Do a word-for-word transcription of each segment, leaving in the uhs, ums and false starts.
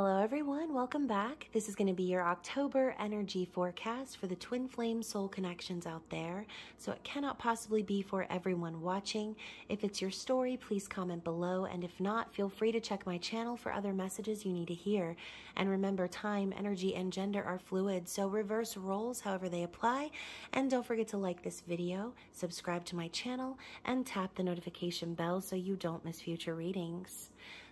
Hello everyone, welcome back. This is going to be your October energy forecast for the Twin Flame soul connections out there. So it cannot possibly be for everyone watching. If it's your story, please comment below, and if not, feel free to check my channel for other messages you need to hear. And remember, time, energy, and gender are fluid, so reverse roles however they apply. And don't forget to like this video, subscribe to my channel, and tap the notification bell so you don't miss future readings.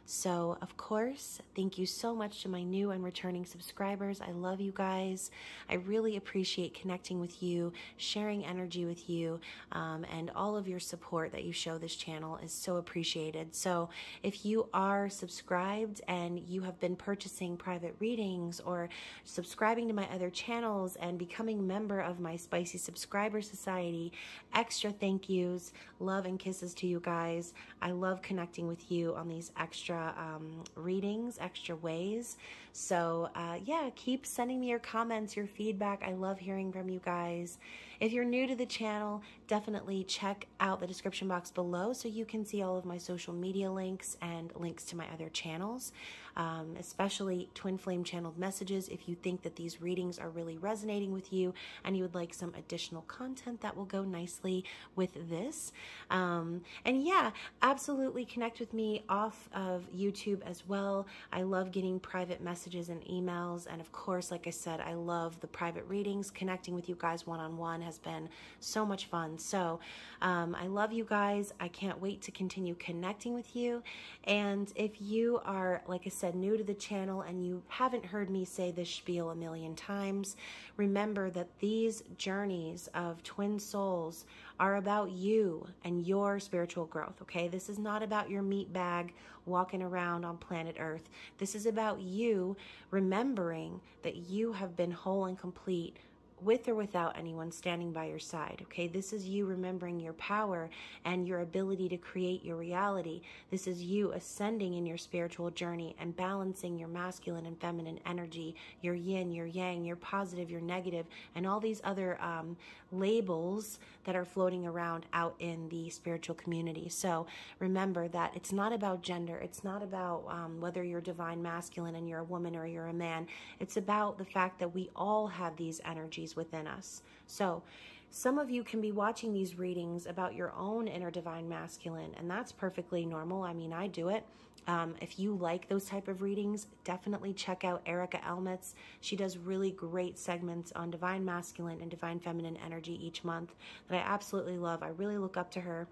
So, of course, thank you so much to my new and returning subscribers. I love you guys. I really appreciate connecting with you, sharing energy with you, um, and all of your support that you show this channel is so appreciated. So if you are subscribed and you have been purchasing private readings or subscribing to my other channels and becoming a member of my Spicy Subscriber Society, extra thank yous, love and kisses to you guys. I love connecting with you on these extra Um, readings, extra ways. So uh, yeah, keep sending me your comments, your feedback. I love hearing from you guys. If you're new to the channel, definitely check out the description box below so you can see all of my social media links and links to my other channels, um, especially Twin Flame channeled messages. If you think that these readings are really resonating with you and you would like some additional content that will go nicely with this. Um, and yeah, absolutely connect with me off of YouTube as well. I love getting private messages and emails, and of course, like I said, I love the private readings. Connecting with you guys one-on-one has been so much fun. So um, I love you guys. I can't wait to continue connecting with you. And if you are, like I said, new to the channel and you haven't heard me say this spiel a million times, remember that these journeys of twin souls are about you and your spiritual growth, okay? This is not about your meat bag walking around on planet Earth. This is about you remembering that you have been whole and complete with or without anyone standing by your side, okay? This is you remembering your power and your ability to create your reality. This is you ascending in your spiritual journey and balancing your masculine and feminine energy, your yin, your yang, your positive, your negative, and all these other um, labels that are floating around out in the spiritual community. So remember that it's not about gender. It's not about um, whether you're divine masculine and you're a woman or you're a man. It's about the fact that we all have these energies within us. So some of you can be watching these readings about your own inner divine masculine, and that's perfectly normal. I mean, I do it. Um, if you like those type of readings, definitely check out Erica Elmets. She does really great segments on divine masculine and divine feminine energy each month that I absolutely love. I really look up to her.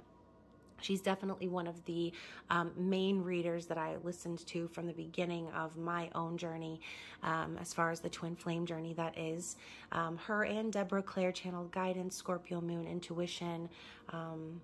She's definitely one of the um, main readers that I listened to from the beginning of my own journey, um, as far as the Twin Flame journey, that is. Um, her and Deborah Clare, Channeled Guidance, Scorpio Moon Intuition, um,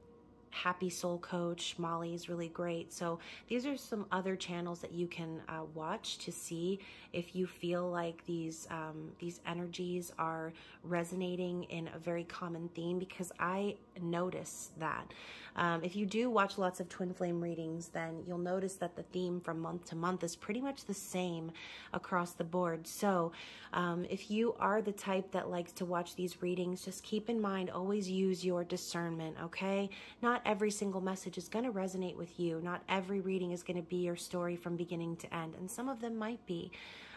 Happy Soul Coach, Molly's really great. So these are some other channels that you can uh, watch to see if you feel like these um, these energies are resonating in a very common theme, because I notice that. Um, if you do watch lots of Twin Flame readings, then you'll notice that the theme from month to month is pretty much the same across the board. So um, if you are the type that likes to watch these readings, just keep in mind, always use your discernment, okay? Not Not every single message is going to resonate with you. Not every reading is going to be your story from beginning to end, and some of them might be.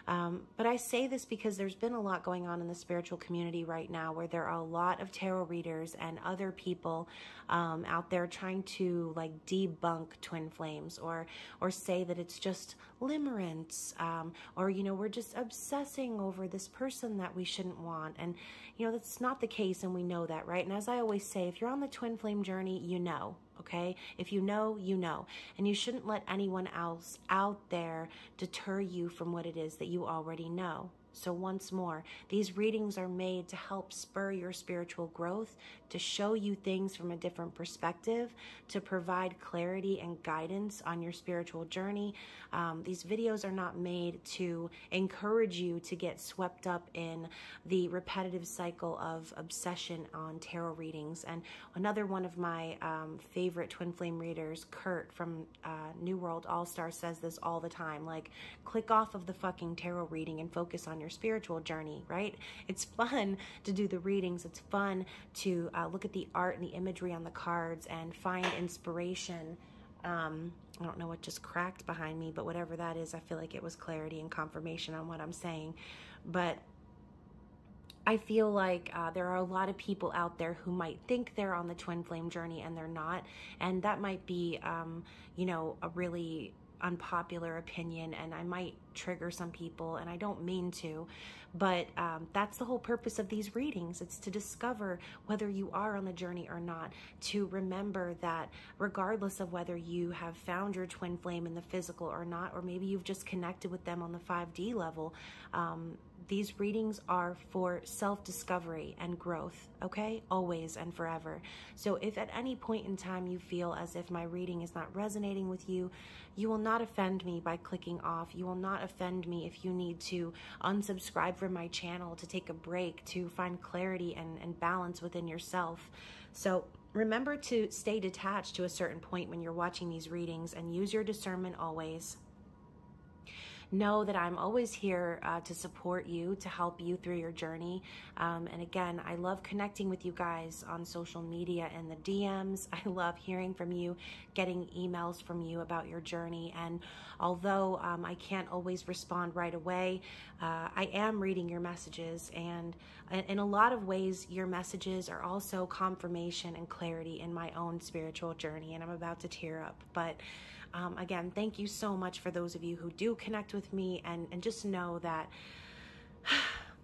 Um, but I say this because there's been a lot going on in the spiritual community right now, where there are a lot of tarot readers and other people um, out there trying to like debunk twin flames, or or say that it's just limerence, um, or you know, we're just obsessing over this person that we shouldn't want, and you know, that's not the case, and we know that, right? And as I always say, if you're on the twin flame journey, you know. Okay? If you know, you know. And you shouldn't let anyone else out there deter you from what it is that you already know. So once more, these readings are made to help spur your spiritual growth, to show you things from a different perspective, to provide clarity and guidance on your spiritual journey. Um, these videos are not made to encourage you to get swept up in the repetitive cycle of obsession on tarot readings. And another one of my um, favorite Twin Flame readers, Kurt from uh, New World All-Star, says this all the time, like, click off of the fucking tarot reading and focus on your spiritual journey, right? It's fun to do the readings. It's fun to uh, look at the art and the imagery on the cards and find inspiration Um, I don't know what just cracked behind me, but whatever that is, I feel like it was clarity and confirmation on what I'm saying. But I feel like uh, there are a lot of people out there who might think they're on the twin flame journey and they're not. And that might be, um, you know, a really unpopular opinion, and I might trigger some people, and I don't mean to, but um, that's the whole purpose of these readings. It's to discover whether you are on the journey or not, to remember that regardless of whether you have found your twin flame in the physical or not, or maybe you've just connected with them on the five D level, um, these readings are for self-discovery and growth, okay? Always and forever. So if at any point in time you feel as if my reading is not resonating with you, you will not offend me by clicking off. You will not offend me if you need to unsubscribe from my channel, to take a break, to find clarity and, and balance within yourself. So remember to stay detached to a certain point when you're watching these readings, and use your discernment always. Know that I'm always here uh, to support you, to help you through your journey. Um, and again, I love connecting with you guys on social media and the D Ms. I love hearing from you, getting emails from you about your journey. And although um, I can't always respond right away, uh, I am reading your messages. And in a lot of ways, your messages are also confirmation and clarity in my own spiritual journey. And I'm about to tear up. But Um, again, thank you so much for those of you who do connect with me, and, and just know that,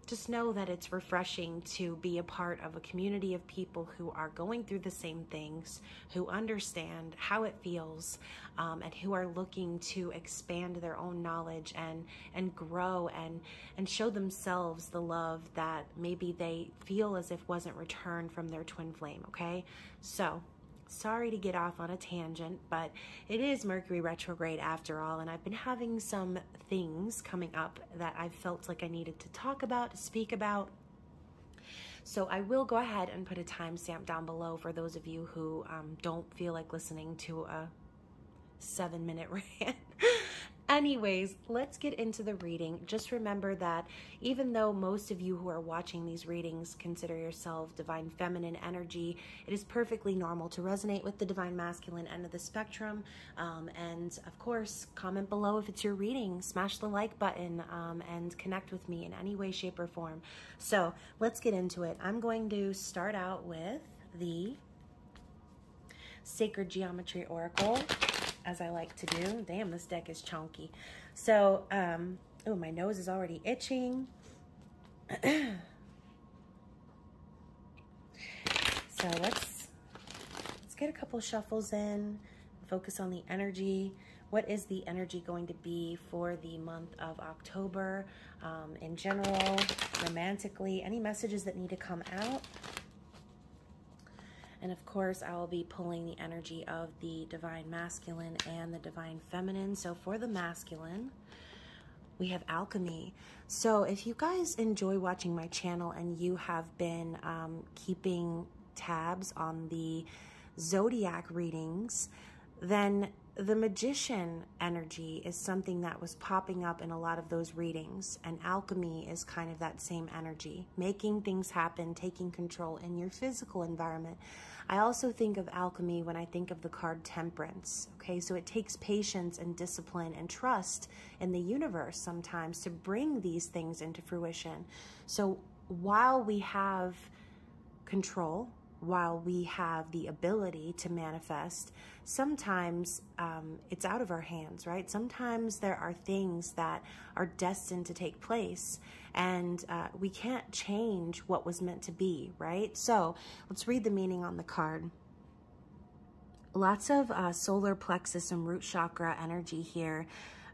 just know that it's refreshing to be a part of a community of people who are going through the same things, who understand how it feels, um, and who are looking to expand their own knowledge and, and grow and, and show themselves the love that maybe they feel as if wasn't returned from their twin flame, okay? So sorry to get off on a tangent, but it is Mercury retrograde after all, and I've been having some things coming up that I felt like I needed to talk about, to speak about. So I will go ahead and put a timestamp down below for those of you who um, don't feel like listening to a seven minute rant. Anyways, let's get into the reading. Just remember that even though most of you who are watching these readings consider yourself divine feminine energy, it is perfectly normal to resonate with the divine masculine end of the spectrum. Um, and of course, comment below if it's your reading, smash the like button, um, and connect with me in any way, shape, or form. So let's get into it. I'm going to start out with the Sacred Geometry Oracle, as I like to do. Damn, this deck is chunky. So, um, oh, my nose is already itching. So let's, let's get a couple shuffles in, focus on the energy. What is the energy going to be for the month of October, um, in general, romantically, any messages that need to come out? And of course, I will be pulling the energy of the Divine Masculine and the Divine Feminine. So for the Masculine, we have Alchemy. So if you guys enjoy watching my channel and you have been um, keeping tabs on the Zodiac readings, then the Magician energy is something that was popping up in a lot of those readings, and alchemy is kind of that same energy, making things happen, taking control in your physical environment. I also think of alchemy when I think of the card Temperance, okay? So it takes patience and discipline and trust in the universe sometimes to bring these things into fruition. So while we have control, while we have the ability to manifest, sometimes um, it's out of our hands, right? Sometimes there are things that are destined to take place, and uh, we can't change what was meant to be, right? So let's read the meaning on the card. Lots of uh, solar plexus and root chakra energy here.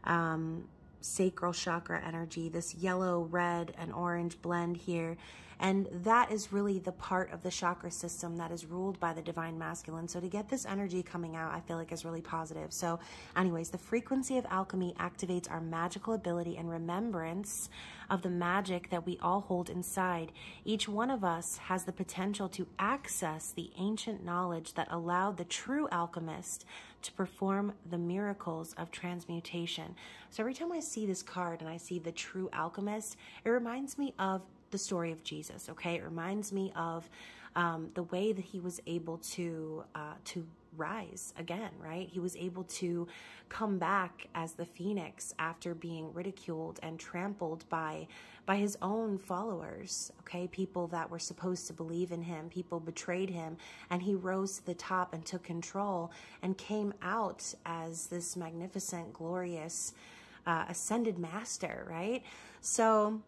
Um, sacral chakra energy, this yellow, red, and orange blend here. And that is really the part of the chakra system that is ruled by the divine masculine. So to get this energy coming out, I feel like is really positive. So anyways, the frequency of alchemy activates our magical ability and remembrance of the magic that we all hold inside. Each one of us has the potential to access the ancient knowledge that allowed the true alchemist to perform the miracles of transmutation. So every time I see this card and I see the true alchemist, it reminds me of the story of Jesus, okay? It reminds me of um, the way that he was able to, uh, to rise again, right? He was able to come back as the phoenix after being ridiculed and trampled by, by his own followers, okay? People that were supposed to believe in him, people betrayed him, and he rose to the top and took control and came out as this magnificent, glorious, uh, ascended master, right? So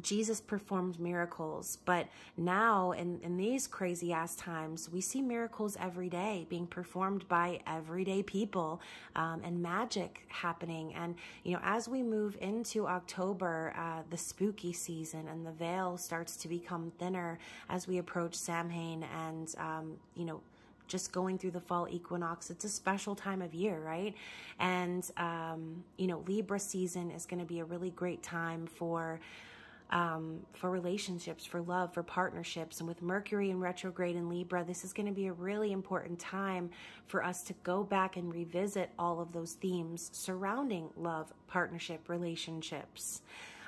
Jesus performed miracles, but now in, in these crazy ass times, we see miracles every day being performed by everyday people, um, and magic happening. And, you know, as we move into October, uh, the spooky season, and the veil starts to become thinner as we approach Samhain and, um, you know, just going through the fall equinox. It's a special time of year, right? And, um, you know, Libra season is going to be a really great time for, Um, for relationships, for love, for partnerships. And with Mercury in retrograde in Libra, this is going to be a really important time for us to go back and revisit all of those themes surrounding love, partnership, relationships.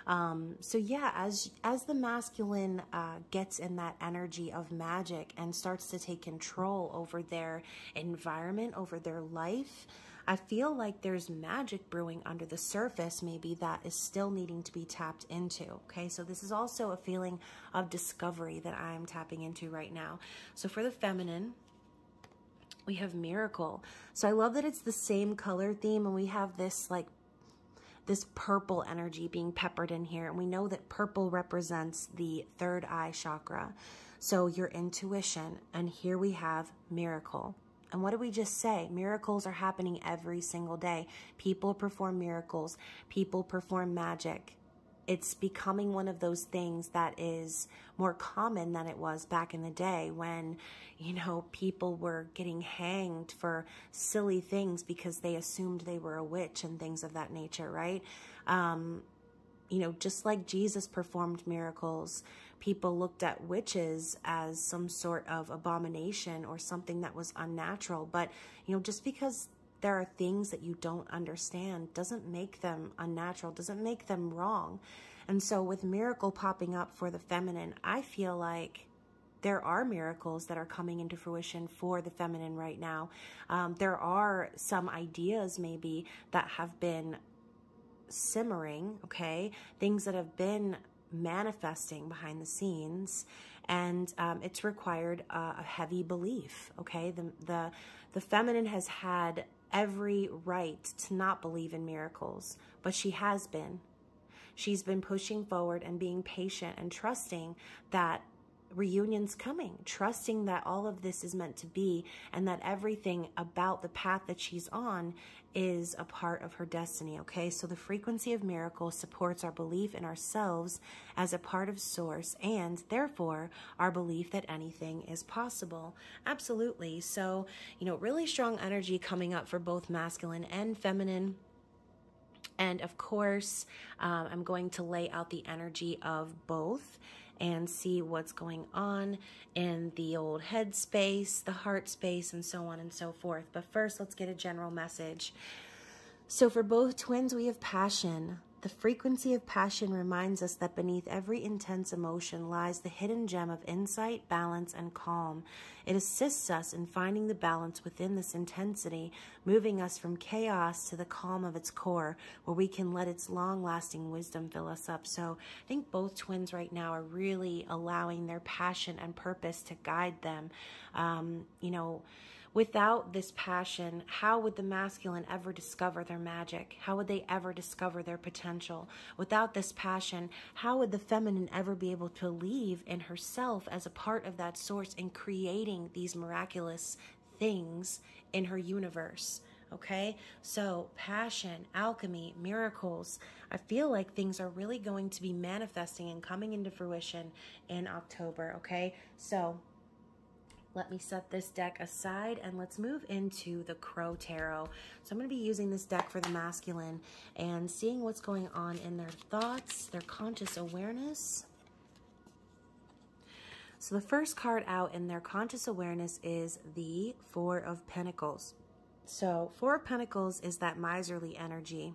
Um, so yeah, as, as the masculine uh, gets in that energy of magic and starts to take control over their environment, over their life, I feel like there's magic brewing under the surface, maybe, that is still needing to be tapped into, okay? So this is also a feeling of discovery that I'm tapping into right now. So for the feminine, we have miracle. So I love that it's the same color theme, and we have this, like, this purple energy being peppered in here. And we know that purple represents the third eye chakra, so your intuition. And here we have miracle. And what did we just say? Miracles are happening every single day. People perform miracles. People perform magic. It's becoming one of those things that is more common than it was back in the day when, you know, people were getting hanged for silly things because they assumed they were a witch and things of that nature, right? Um, you know, just like Jesus performed miracles, people looked at witches as some sort of abomination or something that was unnatural. But, you know, just because there are things that you don't understand doesn't make them unnatural, doesn't make them wrong. And so with miracle popping up for the feminine, I feel like there are miracles that are coming into fruition for the feminine right now. Um, there are some ideas maybe that have been simmering, okay? Things that have been manifesting behind the scenes, and um, it's required uh, a heavy belief, okay? The, the, the feminine has had every right to not believe in miracles, but she has been. She's been pushing forward and being patient and trusting that reunion's coming, trusting that all of this is meant to be, and that everything about the path that she's on is a part of her destiny, okay? So the frequency of miracle supports our belief in ourselves as a part of source, and therefore our belief that anything is possible. Absolutely. So, you know, really strong energy coming up for both masculine and feminine. And of course, um, I'm going to lay out the energy of both and see what's going on in the old head space, the heart space, and so on and so forth. But first, let's get a general message. So for both twins, we have passion. The frequency of passion reminds us that beneath every intense emotion lies the hidden gem of insight, balance, and calm. It assists us in finding the balance within this intensity, moving us from chaos to the calm of its core, where we can let its long-lasting wisdom fill us up. So I think both twins right now are really allowing their passion and purpose to guide them. Um, you know, without this passion, how would the masculine ever discover their magic? How would they ever discover their potential? Without this passion, how would the feminine ever be able to believe in herself as a part of that source in creating these miraculous things in her universe? Okay, so passion, alchemy, miracles. I feel like things are really going to be manifesting and coming into fruition in October, okay? So let me set this deck aside and let's move into the Crow Tarot. So I'm going to be using this deck for the masculine and seeing what's going on in their thoughts, their conscious awareness. So the first card out in their conscious awareness is the Four of Pentacles. So Four of Pentacles is that miserly energy,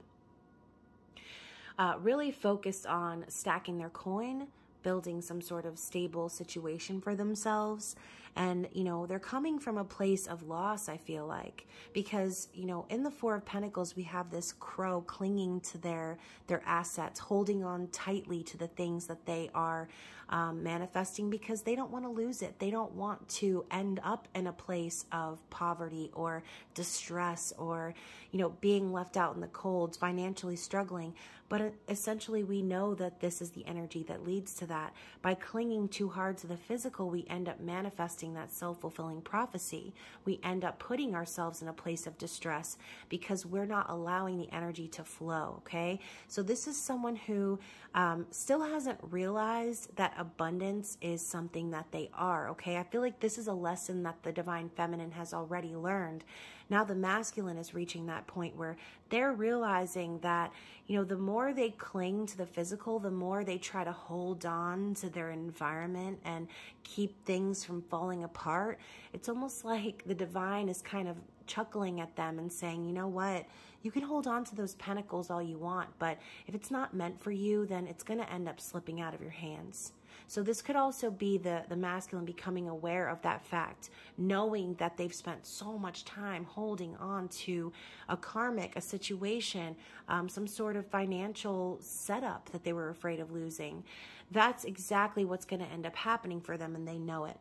uh, really focused on stacking their coin, building some sort of stable situation for themselves, And, you know, they're coming from a place of loss, I feel like, because, you know, in the Four of Pentacles, we have this crow clinging to their, their assets, holding on tightly to the things that they are um, manifesting because they don't want to lose it. They don't want to end up in a place of poverty or distress or, you know, being left out in the cold, financially struggling. But essentially, we know that this is the energy that leads to that. By clinging too hard to the physical, we end up manifesting that self-fulfilling prophecy. We end up putting ourselves in a place of distress because we're not allowing the energy to flow, okay? So this is someone who um, still hasn't realized that abundance is something that they are, okay? I feel like this is a lesson that the Divine Feminine has already learned. Now the Masculine is reaching that point where they're realizing that, you know, the more they cling to the physical, the more they try to hold on to their environment and keep things from falling apart. It's almost like the Divine is kind of chuckling at them and saying, you know what, you can hold on to those pentacles all you want, but if it's not meant for you, then it's going to end up slipping out of your hands. So this could also be the, the Masculine becoming aware of that fact, knowing that they've spent so much time holding on to a karmic, a situation, um, some sort of financial setup that they were afraid of losing. That's exactly what's going to end up happening for them, and they know it.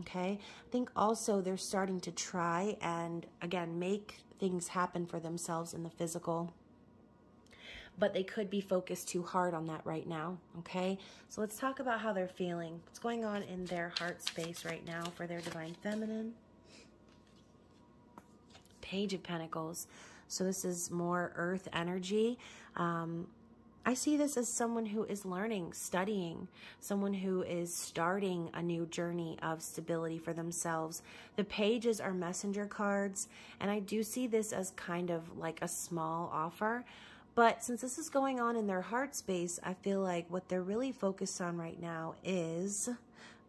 Okay, I think also they're starting to try and, again, make things happen for themselves in the physical, but they could be focused too hard on that right now, okay? So let's talk about how they're feeling. What's going on in their heart space right now for their Divine Feminine? Page of Pentacles. So this is more earth energy. Um, I see this as someone who is learning, studying, someone who is starting a new journey of stability for themselves. The pages are messenger cards, and I do see this as kind of like a small offer. But since this is going on in their heart space, I feel like what they're really focused on right now is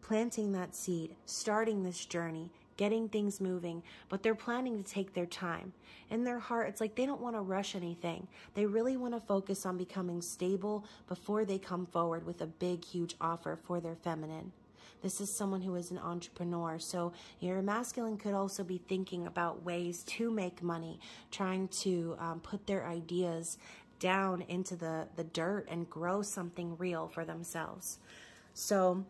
planting that seed, starting this journey, getting things moving, but they're planning to take their time. In their heart, it's like they don't want to rush anything. They really want to focus on becoming stable before they come forward with a big, huge offer for their feminine. This is someone who is an entrepreneur. So your Masculine could also be thinking about ways to make money, trying to um, put their ideas down into the, the dirt and grow something real for themselves. So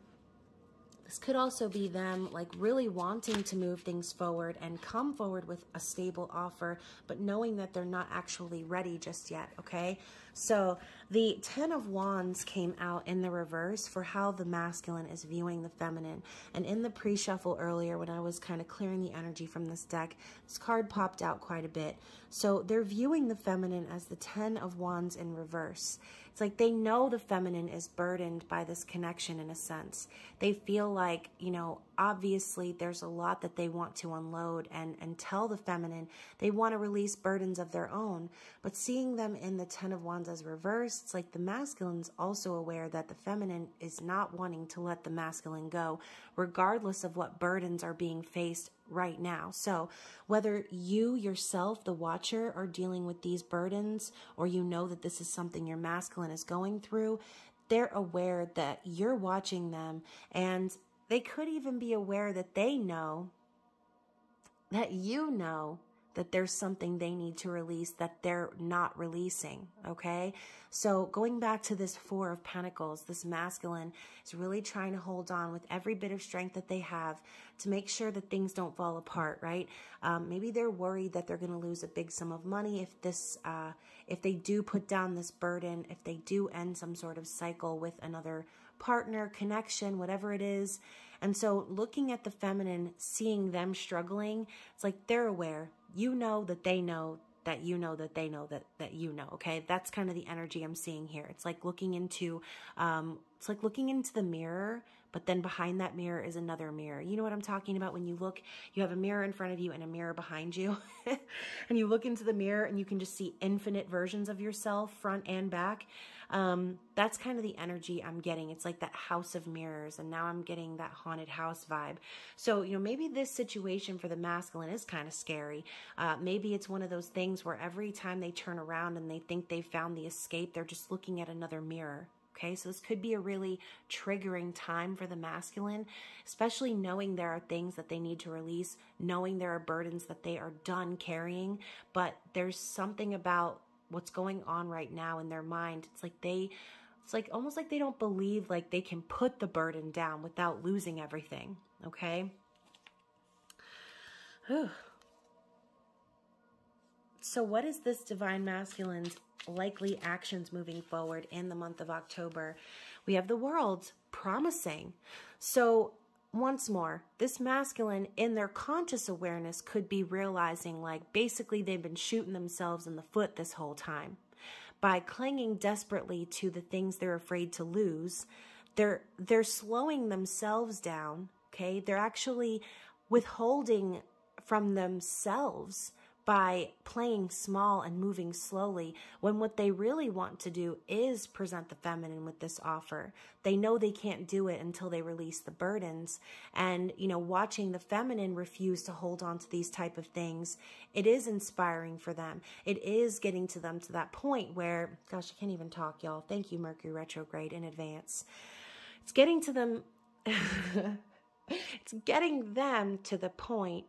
this could also be them like really wanting to move things forward and come forward with a stable offer, but knowing that they're not actually ready just yet, okay? So the Ten of Wands came out in the reverse for how the Masculine is viewing the feminine. And in the pre-shuffle earlier, when I was kind of clearing the energy from this deck, this card popped out quite a bit. So they're viewing the feminine as the Ten of Wands in reverse. It's like they know the feminine is burdened by this connection in a sense. They feel like Like, you know, obviously there's a lot that they want to unload and, and tell the feminine. They want to release burdens of their own. But seeing them in the Ten of Wands as reversed, it's like the Masculine's also aware that the feminine is not wanting to let the Masculine go, regardless of what burdens are being faced right now. So whether you yourself, the watcher, are dealing with these burdens, or you know that this is something your Masculine is going through, they're aware that you're watching them, and they could even be aware that they know, that you know, that there's something they need to release that they're not releasing, okay? So going back to this Four of Pentacles, this Masculine is really trying to hold on with every bit of strength that they have to make sure that things don't fall apart, right? Um, maybe they're worried that they're going to lose a big sum of money if this, uh, if they do put down this burden, if they do end some sort of cycle with another partner, connection, whatever it is. And so looking at the feminine, seeing them struggling, it's like they're aware. You know that they know that you know that they know that, that you know, okay? That's kind of the energy I'm seeing here. It's like looking into, um, it's like looking into the mirror, but then behind that mirror is another mirror. You know what I'm talking about? When you look, you have a mirror in front of you and a mirror behind you. And you look into the mirror and you can just see infinite versions of yourself, front and back. Um, that's kind of the energy I'm getting. It's like that house of mirrors. And now I'm getting that haunted house vibe. So, you know, maybe this situation for the Masculine is kind of scary. Uh, maybe it's one of those things where every time they turn around and they think they've found the escape, they're just looking at another mirror. okay? So this could be a really triggering time for the masculine, especially knowing there are things that they need to release, knowing there are burdens that they are done carrying, but there's something about what's going on right now in their mind. It's like they, it's like almost like they don't believe like they can put the burden down without losing everything, okay? Whew. So what is this Divine Masculine's likely actions moving forward in the month of October? We have the World promising. So once more, this masculine in their conscious awareness could be realizing like basically they've been shooting themselves in the foot this whole time. By clinging desperately to the things they're afraid to lose, they're, they're slowing themselves down, okay? They're actually withholding from themselves by playing small and moving slowly, when what they really want to do is present the feminine with this offer. They know they can't do it until they release the burdens. And, you know, watching the feminine refuse to hold on to these type of things, it is inspiring for them. It is getting to them to that point where, gosh, I can't even talk, y'all. Thank you, Mercury retrograde, in advance. It's getting to them, it's getting them to the point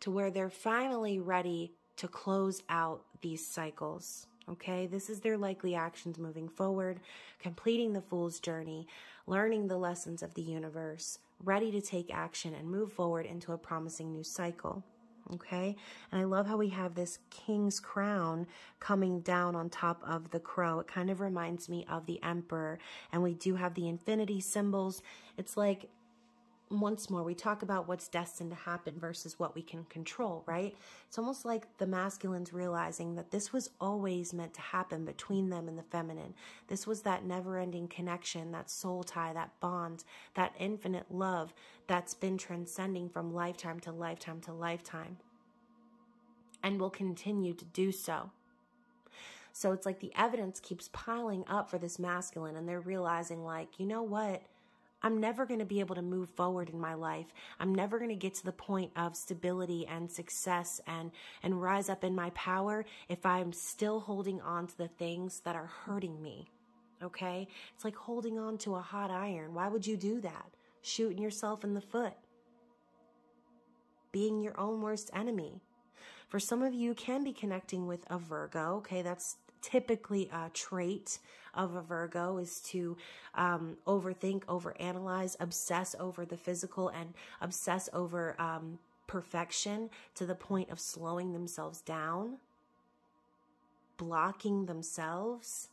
to where they're finally ready to close out these cycles, okay? This is their likely actions moving forward, completing the fool's journey, learning the lessons of the universe, ready to take action and move forward into a promising new cycle, okay? And I love how we have this king's crown coming down on top of the crow. It kind of reminds me of the emperor, and we do have the infinity symbols. It's like, once more, we talk about what's destined to happen versus what we can control, right? It's almost like the masculine's realizing that this was always meant to happen between them and the feminine. This was that never-ending connection, that soul tie, that bond, that infinite love that's been transcending from lifetime to lifetime to lifetime, and will continue to do so. So it's like the evidence keeps piling up for this masculine, and they're realizing like, you know what? I'm never going to be able to move forward in my life. I'm never going to get to the point of stability and success and, and rise up in my power if I'm still holding on to the things that are hurting me, okay? It's like holding on to a hot iron. Why would you do that? Shooting yourself in the foot. Being your own worst enemy. For some of you, you can be connecting with a Virgo, okay? That's typically a trait of a Virgo, is to um, overthink, overanalyze, obsess over the physical, and obsess over um, perfection to the point of slowing themselves down, blocking themselves.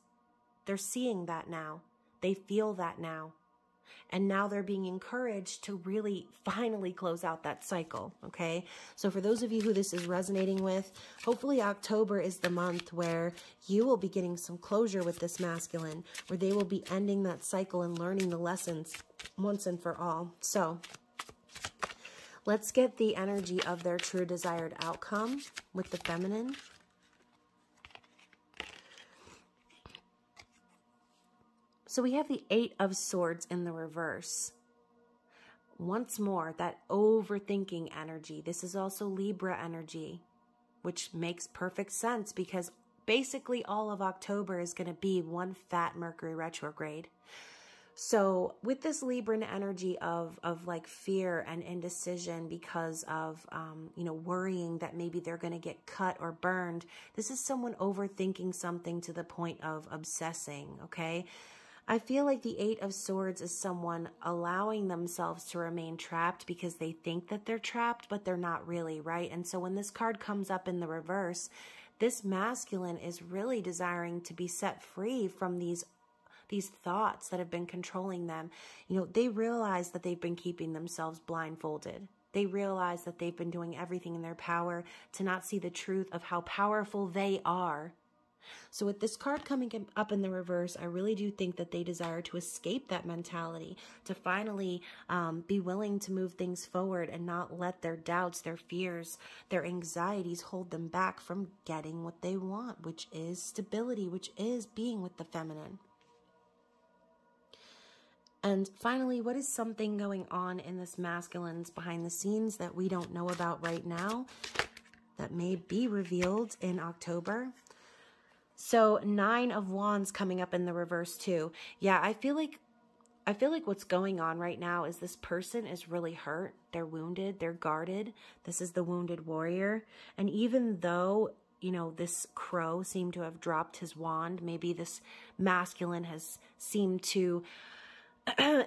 They're seeing that now. They feel that now. And now they're being encouraged to really finally close out that cycle, okay? So for those of you who this is resonating with, hopefully October is the month where you will be getting some closure with this masculine, where they will be ending that cycle and learning the lessons once and for all. So let's get the energy of their true desired outcome with the feminine. So we have the Eight of Swords in the reverse. Once more, that overthinking energy. This is also Libra energy, which makes perfect sense because basically all of October is going to be one fat Mercury retrograde. So with this Libra energy of, of like fear and indecision because of, um, you know, worrying that maybe they're going to get cut or burned, this is someone overthinking something to the point of obsessing, okay? I feel like the Eight of Swords is someone allowing themselves to remain trapped because they think that they're trapped, but they're not really, right? And so when this card comes up in the reverse, this masculine is really desiring to be set free from these, these thoughts that have been controlling them. You know, they realize that they've been keeping themselves blindfolded. They realize that they've been doing everything in their power to not see the truth of how powerful they are. So with this card coming up in the reverse, I really do think that they desire to escape that mentality, to finally um, be willing to move things forward and not let their doubts, their fears, their anxieties hold them back from getting what they want, which is stability, which is being with the feminine. And finally, what is something going on in this masculine's behind the scenes that we don't know about right now that may be revealed in October? So nine of wands coming up in the reverse too. Yeah, I feel like I feel like what's going on right now is this person is really hurt. They're wounded. They're guarded. This is the wounded warrior. And even though, you know, this crow seemed to have dropped his wand, maybe this masculine has seemed to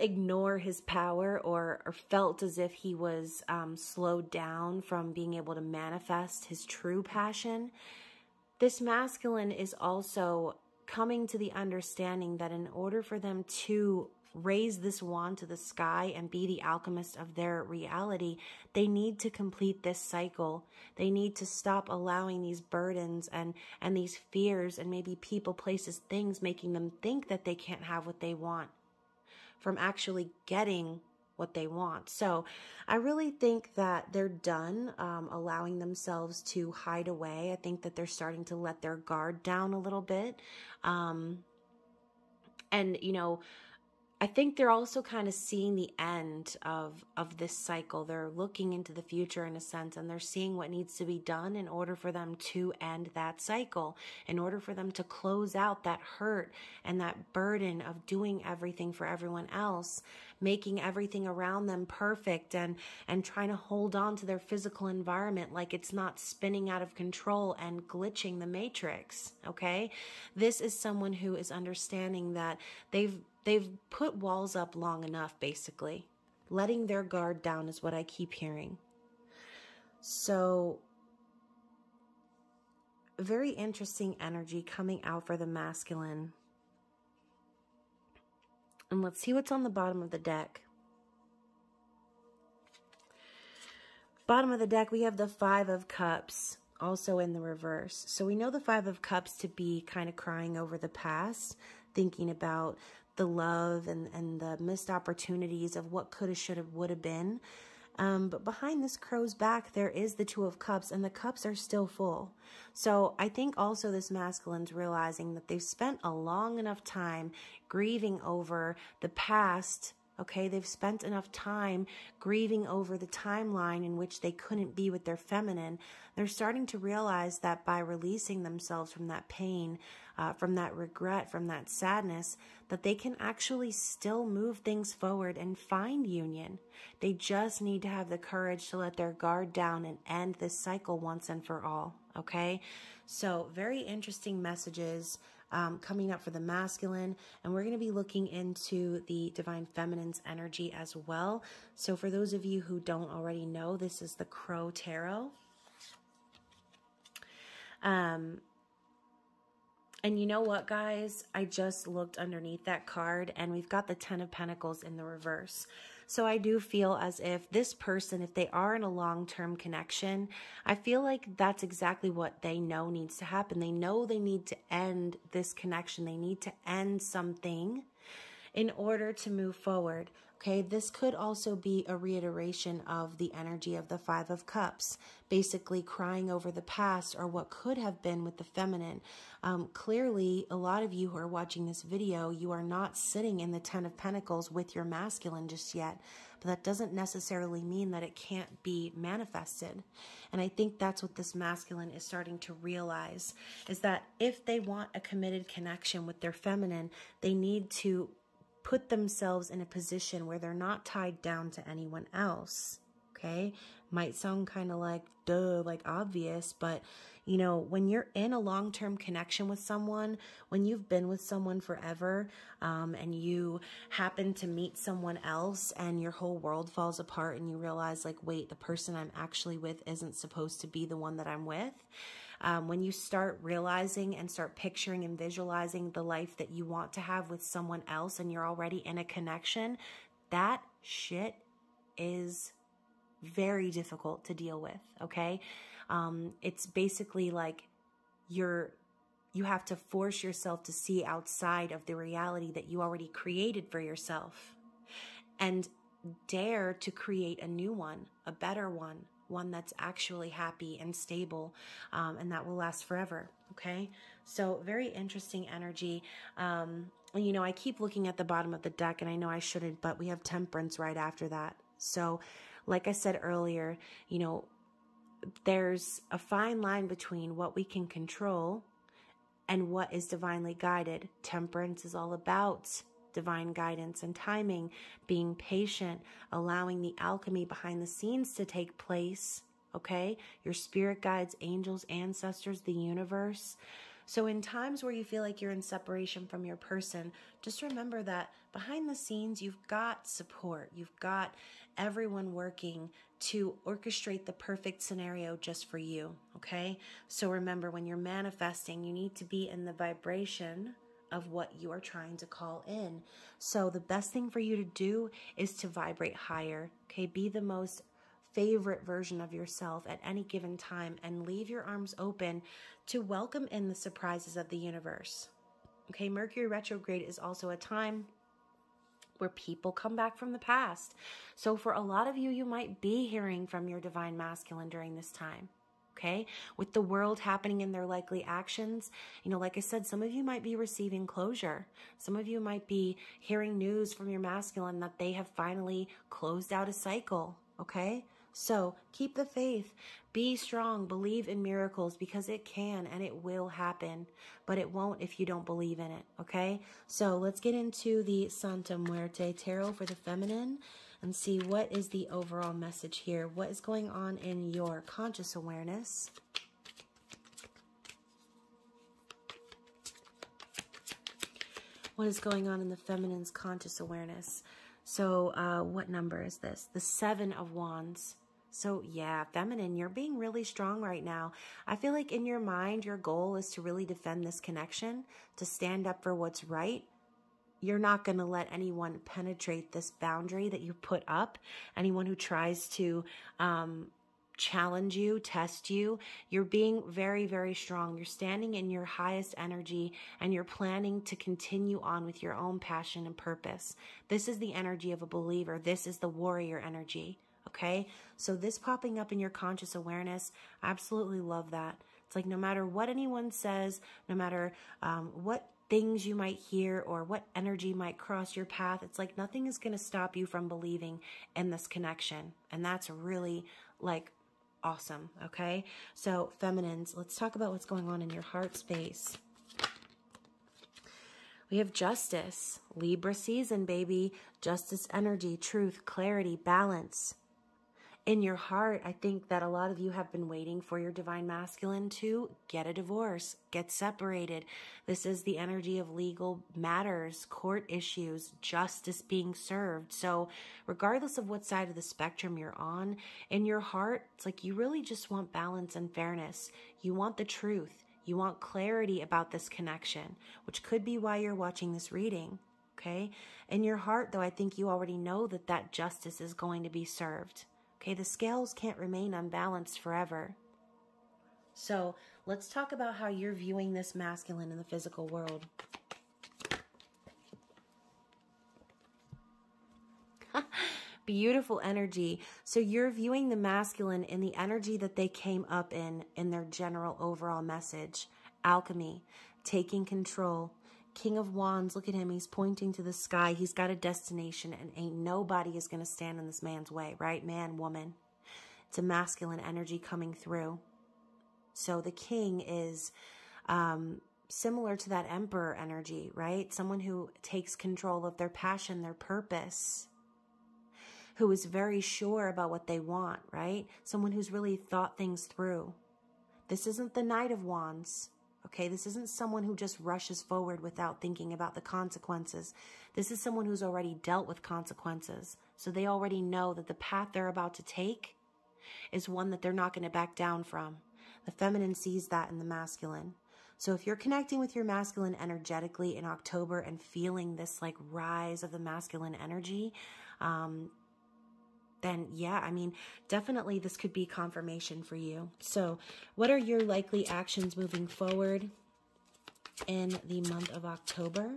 ignore his power, or, or felt as if he was um, slowed down from being able to manifest his true passion. This masculine is also coming to the understanding that in order for them to raise this wand to the sky and be the alchemist of their reality, they need to complete this cycle. They need to stop allowing these burdens and, and these fears and maybe people, places, things, making them think that they can't have what they want, from actually getting what they want. So I really think that they're done um, allowing themselves to hide away. I think that they're starting to let their guard down a little bit. Um, and, you know, I think they're also kind of seeing the end of, of this cycle. They're looking into the future in a sense, and they're seeing what needs to be done in order for them to end that cycle, in order for them to close out that hurt and that burden of doing everything for everyone else, making everything around them perfect, and, and trying to hold on to their physical environment like it's not spinning out of control and glitching the matrix, okay? This is someone who is understanding that they've They've put walls up long enough, basically. Letting their guard down is what I keep hearing. So, very interesting energy coming out for the masculine. And let's see what's on the bottom of the deck. Bottom of the deck, we have the Five of Cups, also in the reverse. So we know the Five of Cups to be kind of crying over the past, thinking about the love and, and the missed opportunities of what could have, should have, would have been. Um, but behind this crow's back, there is the Two of Cups, and the cups are still full. So I think also this masculine's realizing that they've spent a long enough time grieving over the past. Okay, they've spent enough time grieving over the timeline in which they couldn't be with their feminine. They're starting to realize that by releasing themselves from that pain, uh, from that regret, from that sadness, that they can actually still move things forward and find union. They just need to have the courage to let their guard down and end this cycle once and for all. Okay, so very interesting messages Um, coming up for the masculine, and we're going to be looking into the Divine Feminine's energy as well. So for those of you who don't already know, this is the Crow Tarot. Um, and you know what, guys? I just looked underneath that card, and we've got the Ten of Pentacles in the reverse. So I do feel as if this person, if they are in a long-term connection, I feel like that's exactly what they know needs to happen. They know they need to end this connection. They need to end something in order to move forward. Okay, this could also be a reiteration of the energy of the Five of Cups, basically crying over the past or what could have been with the feminine. Um, clearly, a lot of you who are watching this video, you are not sitting in the Ten of Pentacles with your masculine just yet, but that doesn't necessarily mean that it can't be manifested. And I think that's what this masculine is starting to realize, is that if they want a committed connection with their feminine, they need to put themselves in a position where they're not tied down to anyone else, okay? Might sound kind of like, duh, like obvious, but, you know, when you're in a long-term connection with someone, when you've been with someone forever, um, and you happen to meet someone else and your whole world falls apart and you realize, like, wait, the person I'm actually with isn't supposed to be the one that I'm with. Um, when you start realizing and start picturing and visualizing the life that you want to have with someone else and you're already in a connection, that shit is very difficult to deal with, okay? Um, it's basically like you're, you have to force yourself to see outside of the reality that you already created for yourself and dare to create a new one, a better one, one that's actually happy and stable, um, and that will last forever, okay? So very interesting energy. Um, you know, I keep looking at the bottom of the deck, and I know I shouldn't, but we have temperance right after that. So like I said earlier, you know, there's a fine line between what we can control and what is divinely guided. Temperance is all about divine guidance and timing, being patient, allowing the alchemy behind the scenes to take place, okay? Your spirit guides, angels, ancestors, the universe. So in times where you feel like you're in separation from your person, just remember that behind the scenes, you've got support. You've got everyone working to orchestrate the perfect scenario just for you, okay? So remember, when you're manifesting, you need to be in the vibration of what you are trying to call in. So the best thing for you to do is to vibrate higher, okay? Be the most favorite version of yourself at any given time and leave your arms open to welcome in the surprises of the universe. Okay, Mercury retrograde is also a time where people come back from the past. So for a lot of you, you might be hearing from your divine masculine during this time. Okay, with the world happening in their likely actions, you know, like I said, some of you might be receiving closure. Some of you might be hearing news from your masculine that they have finally closed out a cycle. Okay, so keep the faith, be strong, believe in miracles, because it can and it will happen, but it won't if you don't believe in it, okay? So let's get into the Santa Muerte Tarot for the feminine and see what is the overall message here. What is going on in your conscious awareness? What is going on in the feminine's conscious awareness? So uh, what number is this? The Seven of Wands. So yeah, feminine, you're being really strong right now. I feel like in your mind, your goal is to really defend this connection, to stand up for what's right. You're not going to let anyone penetrate this boundary that you put up. Anyone who tries to um, challenge you, test you, you're being very, very strong. You're standing in your highest energy and you're planning to continue on with your own passion and purpose. This is the energy of a believer. This is the warrior energy. Okay, so this popping up in your conscious awareness, I absolutely love that. It's like no matter what anyone says, no matter um, what things you might hear or what energy might cross your path, it's like nothing is going to stop you from believing in this connection. And that's really like awesome, okay? So feminines, let's talk about what's going on in your heart space. We have justice, Libra season, baby, justice, energy, truth, clarity, balance. In your heart, I think that a lot of you have been waiting for your divine masculine to get a divorce, get separated. This is the energy of legal matters, court issues, justice being served. So regardless of what side of the spectrum you're on, in your heart, it's like you really just want balance and fairness. You want the truth. You want clarity about this connection, which could be why you're watching this reading. Okay? In your heart, though, I think you already know that that justice is going to be served. Okay, the scales can't remain unbalanced forever. So let's talk about how you're viewing this masculine in the physical world. Beautiful energy. So you're viewing the masculine in the energy that they came up in, in their general overall message. Alchemy, taking control. King of Wands, look at him. He's pointing to the sky. He's got a destination and ain't nobody is going to stand in this man's way, right? Man, woman. It's a masculine energy coming through. So the king is um, similar to that emperor energy, right? Someone who takes control of their passion, their purpose, who is very sure about what they want, right? Someone who's really thought things through. This isn't the Knight of Wands. Okay, this isn't someone who just rushes forward without thinking about the consequences. This is someone who's already dealt with consequences. So they already know that the path they're about to take is one that they're not going to back down from. The feminine sees that in the masculine. So if you're connecting with your masculine energetically in October and feeling this like rise of the masculine energy, um, then yeah, I mean, definitely this could be confirmation for you. So what are your likely actions moving forward in the month of October?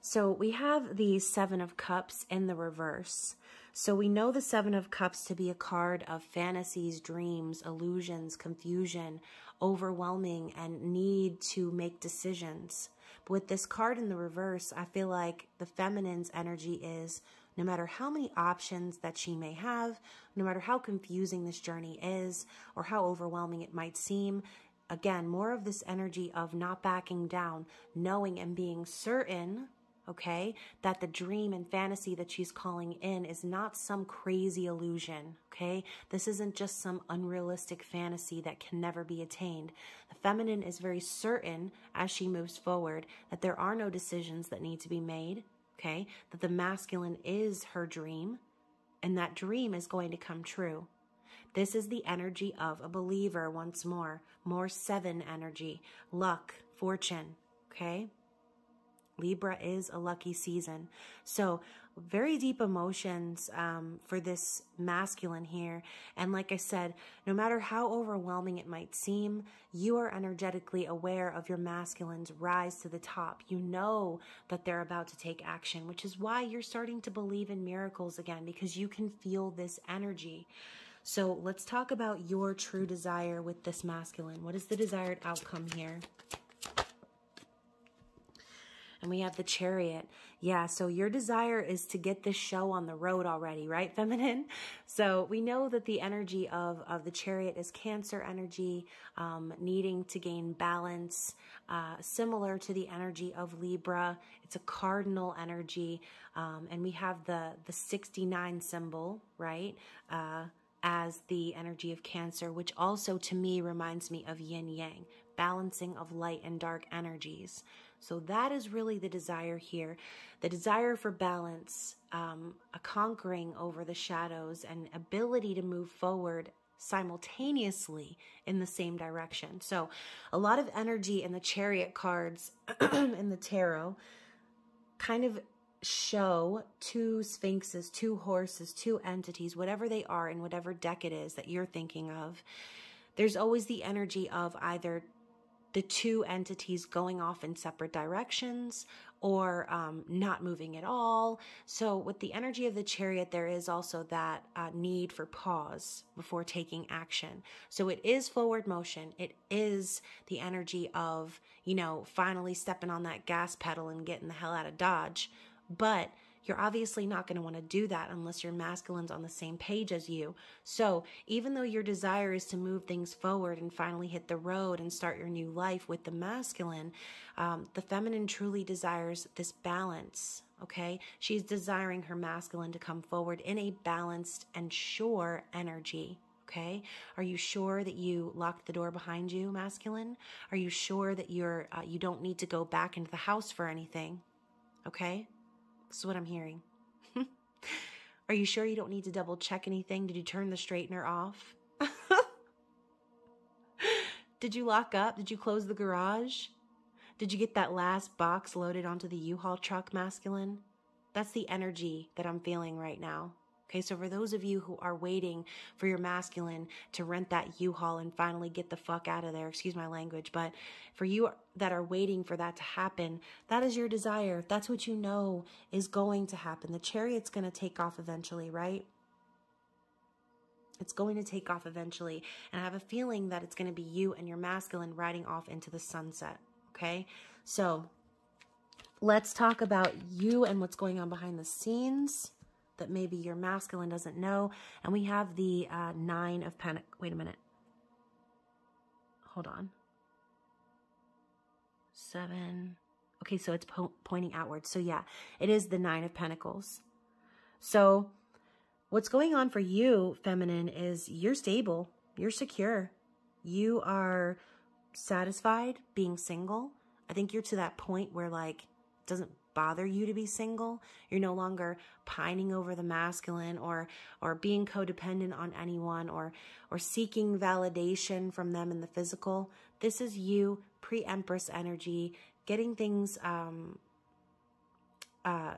So we have the Seven of Cups in the reverse. So we know the Seven of Cups to be a card of fantasies, dreams, illusions, confusion, overwhelming, and need to make decisions. But with this card in the reverse, I feel like the feminine's energy is no matter how many options that she may have, no matter how confusing this journey is or how overwhelming it might seem, Again, more of this energy of not backing down, knowing and being certain, okay, that the dream and fantasy that she's calling in is not some crazy illusion, okay? This isn't just some unrealistic fantasy that can never be attained. The feminine is very certain as she moves forward that there are no decisions that need to be made, okay? That the masculine is her dream, and that dream is going to come true. This is the energy of a believer once more. More seven energy, luck, fortune, okay? Libra is a lucky season. So very deep emotions um, for this masculine here. And like I said, no matter how overwhelming it might seem, you are energetically aware of your masculine's rise to the top. You know that they're about to take action, which is why you're starting to believe in miracles again, because you can feel this energy. So let's talk about your true desire with this masculine. What is the desired outcome here? And we have the Chariot. Yeah, so your desire is to get this show on the road already, right, feminine? So we know that the energy of, of the Chariot is Cancer energy, um, needing to gain balance, uh, similar to the energy of Libra. It's a cardinal energy. Um, and we have the, the sixty-nine symbol, right? Uh, as the energy of Cancer, which also to me reminds me of yin yang, balancing of light and dark energies. So that is really the desire here, the desire for balance, um, a conquering over the shadows, and ability to move forward simultaneously in the same direction. So a lot of energy in the Chariot cards in the tarot kind of show two sphinxes, two horses, two entities, whatever they are in whatever deck it is that you're thinking of. There's always the energy of either the two entities going off in separate directions or um, not moving at all. So with the energy of the Chariot, there is also that uh, need for pause before taking action. So it is forward motion. It is the energy of, you know, finally stepping on that gas pedal and getting the hell out of Dodge. But you're obviously not going to want to do that unless your masculine's on the same page as you. So even though your desire is to move things forward and finally hit the road and start your new life with the masculine, um, the feminine truly desires this balance, okay? She's desiring her masculine to come forward in a balanced and sure energy. Okay. Are you sure that you locked the door behind you, masculine? Are you sure that you're, uh, you don't need to go back into the house for anything? Okay. This is what I'm hearing. Are you sure you don't need to double check anything? Did you turn the straightener off? Did you lock up? Did you close the garage? Did you get that last box loaded onto the U-Haul truck, masculine? That's the energy that I'm feeling right now. Okay, so for those of you who are waiting for your masculine to rent that U-Haul and finally get the fuck out of there, excuse my language, but for you that are waiting for that to happen, that is your desire. That's what you know is going to happen. The Chariot's going to take off eventually, right? It's going to take off eventually. And I have a feeling that it's going to be you and your masculine riding off into the sunset, okay? So let's talk about you and what's going on behind the scenes that maybe your masculine doesn't know. And we have the uh, nine of Pentacles. Wait a minute. Hold on. Seven. Okay, so it's po pointing outward. So yeah, it is the nine of Pentacles. So what's going on for you, feminine, is you're stable. You're secure. You are satisfied being single. I think you're to that point where, like, it doesn't bother you to be single. You're no longer pining over the masculine or or being codependent on anyone or or seeking validation from them in the physical. This is you, pre-Empress energy, getting things um, uh,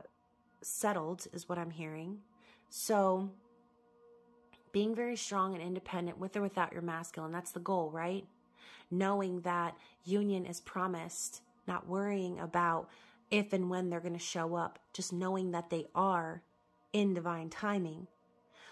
settled is what I'm hearing. So being very strong and independent with or without your masculine, that's the goal, right? Knowing that union is promised, not worrying about if and when they're going to show up, just knowing that they are in divine timing.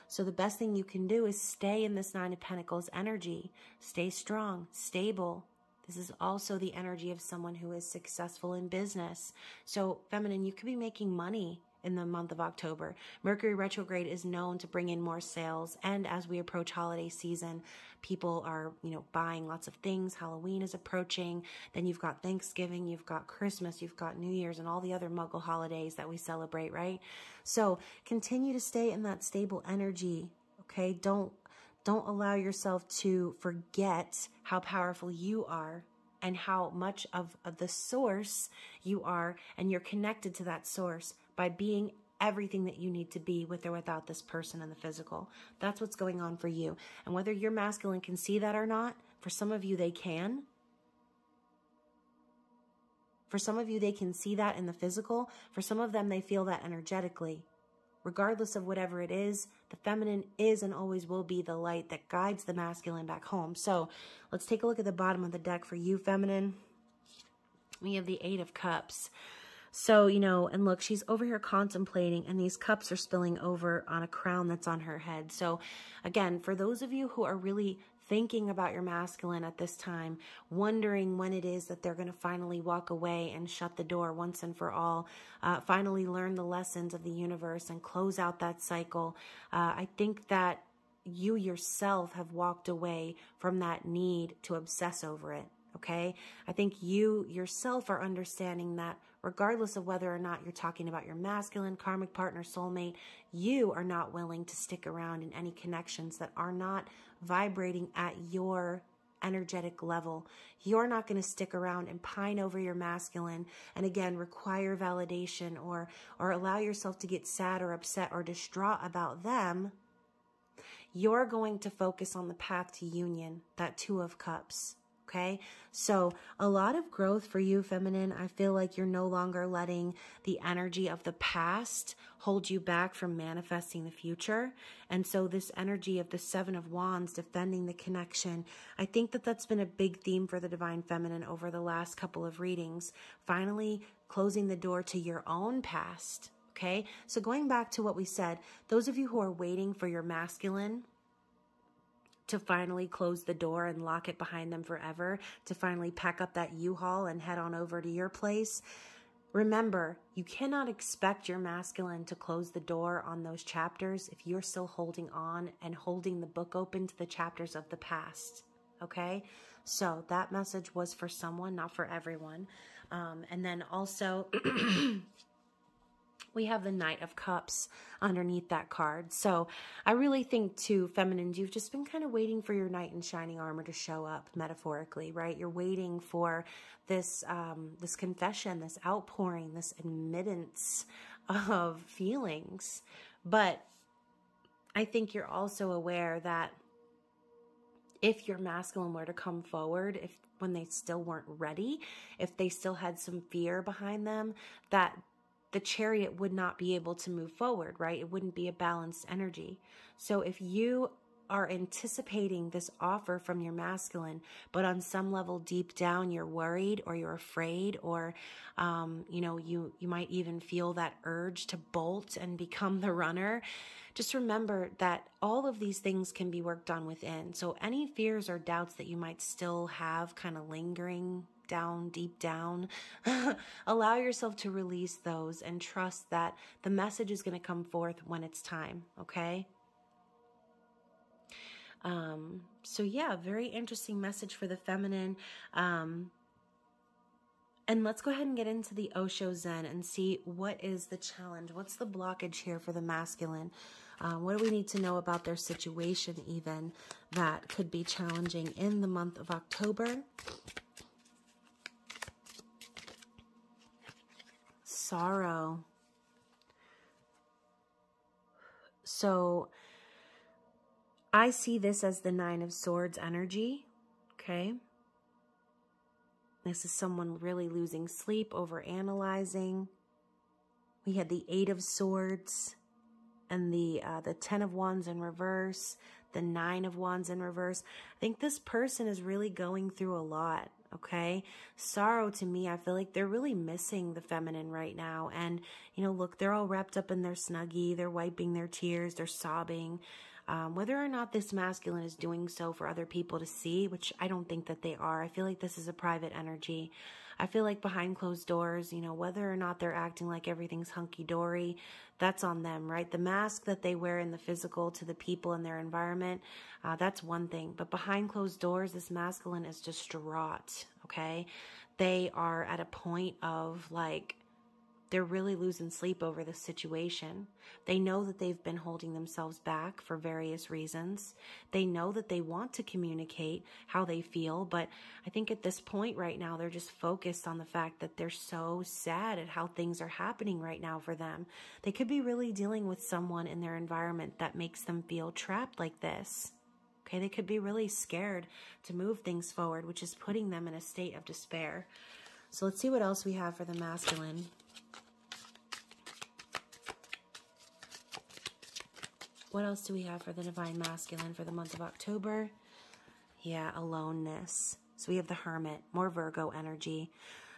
So the best thing you can do is stay in this Nine of Pentacles energy. Stay strong, stable. This is also the energy of someone who is successful in business. So feminine, you could be making money in the month of October. Mercury retrograde is known to bring in more sales, and as we approach holiday season, people are, you know, buying lots of things. Halloween is approaching. Then you've got Thanksgiving, you've got Christmas, you've got New Year's, and all the other Muggle holidays that we celebrate, right? So continue to stay in that stable energy, okay? Don't don't allow yourself to forget how powerful you are and how much of, of the source you are, and you're connected to that source by being everything that you need to be with or without this person in the physical. That's what's going on for you. And whether your masculine can see that or not, for some of you they can. For some of you they can see that in the physical. For some of them they feel that energetically. Regardless of whatever it is, the feminine is and always will be the light that guides the masculine back home. So let's take a look at the bottom of the deck for you, feminine. We have the Eight of Cups. So, you know, and look, she's over here contemplating, and these cups are spilling over on a crown that's on her head. So again, for those of you who are really thinking about your masculine at this time, wondering when it is that they're going to finally walk away and shut the door once and for all, uh, finally learn the lessons of the universe and close out that cycle, uh, I think that you yourself have walked away from that need to obsess over it. Okay, I think you yourself are understanding that regardless of whether or not you're talking about your masculine, karmic partner, soulmate, you are not willing to stick around in any connections that are not vibrating at your energetic level. You're not going to stick around and pine over your masculine and again require validation or, or allow yourself to get sad or upset or distraught about them. You're going to focus on the path to union, that Two of Cups. Okay, so a lot of growth for you, feminine. I feel like you're no longer letting the energy of the past hold you back from manifesting the future. And so this energy of the Seven of Wands, defending the connection, I think that that's been a big theme for the Divine Feminine over the last couple of readings. Finally, closing the door to your own past. Okay, so going back to what we said, those of you who are waiting for your masculine to finally close the door and lock it behind them forever, to finally pack up that U-Haul and head on over to your place. Remember, you cannot expect your masculine to close the door on those chapters if you're still holding on and holding the book open to the chapters of the past, okay? So that message was for someone, not for everyone. Um, and then also... we have the Knight of Cups underneath that card. So I really think too, feminines, you've just been kind of waiting for your knight in shining armor to show up metaphorically, right? You're waiting for this, um, this confession, this outpouring, this admittance of feelings. But I think you're also aware that if your masculine were to come forward, if when they still weren't ready, if they still had some fear behind them, that the Chariot would not be able to move forward, right? It wouldn't be a balanced energy. So if you are anticipating this offer from your masculine, but on some level deep down you're worried or you're afraid, or um, you know, you, you might even feel that urge to bolt and become the runner, just remember that all of these things can be worked on within. So any fears or doubts that you might still have kind of lingering down, deep down, allow yourself to release those and trust that the message is going to come forth when it's time, okay? Um, so yeah, very interesting message for the feminine. Um, and let's go ahead and get into the Osho Zen and see what is the challenge. What's the blockage here for the masculine? Uh, what do we need to know about their situation even that could be challenging in the month of October? Sorrow. So I see this as the Nine of Swords energy, okay? This is someone really losing sleep, overanalyzing. We had the Eight of Swords and the, uh, the Ten of Wands in reverse, the Nine of Wands in reverse. I think this person is really going through a lot. Okay, sorrow to me, I feel like they're really missing the feminine right now. And, you know, look, they're all wrapped up in their snuggie. They're wiping their tears. They're sobbing. Um, whether or not this masculine is doing so for other people to see, which I don't think that they are. I feel like this is a private energy. I feel like behind closed doors, you know, whether or not they're acting like everything's hunky-dory, that's on them, right? The mask that they wear in the physical to the people in their environment, uh, that's one thing. But behind closed doors, this masculine is distraught, okay? They are at a point of like, they're really losing sleep over this situation. They know that they've been holding themselves back for various reasons. They know that they want to communicate how they feel, but I think at this point right now, they're just focused on the fact that they're so sad at how things are happening right now for them. They could be really dealing with someone in their environment that makes them feel trapped like this. Okay, they could be really scared to move things forward, which is putting them in a state of despair. So let's see what else we have for the masculine. What else do we have for the Divine Masculine for the month of October? Yeah, aloneness. So we have the Hermit, more Virgo energy.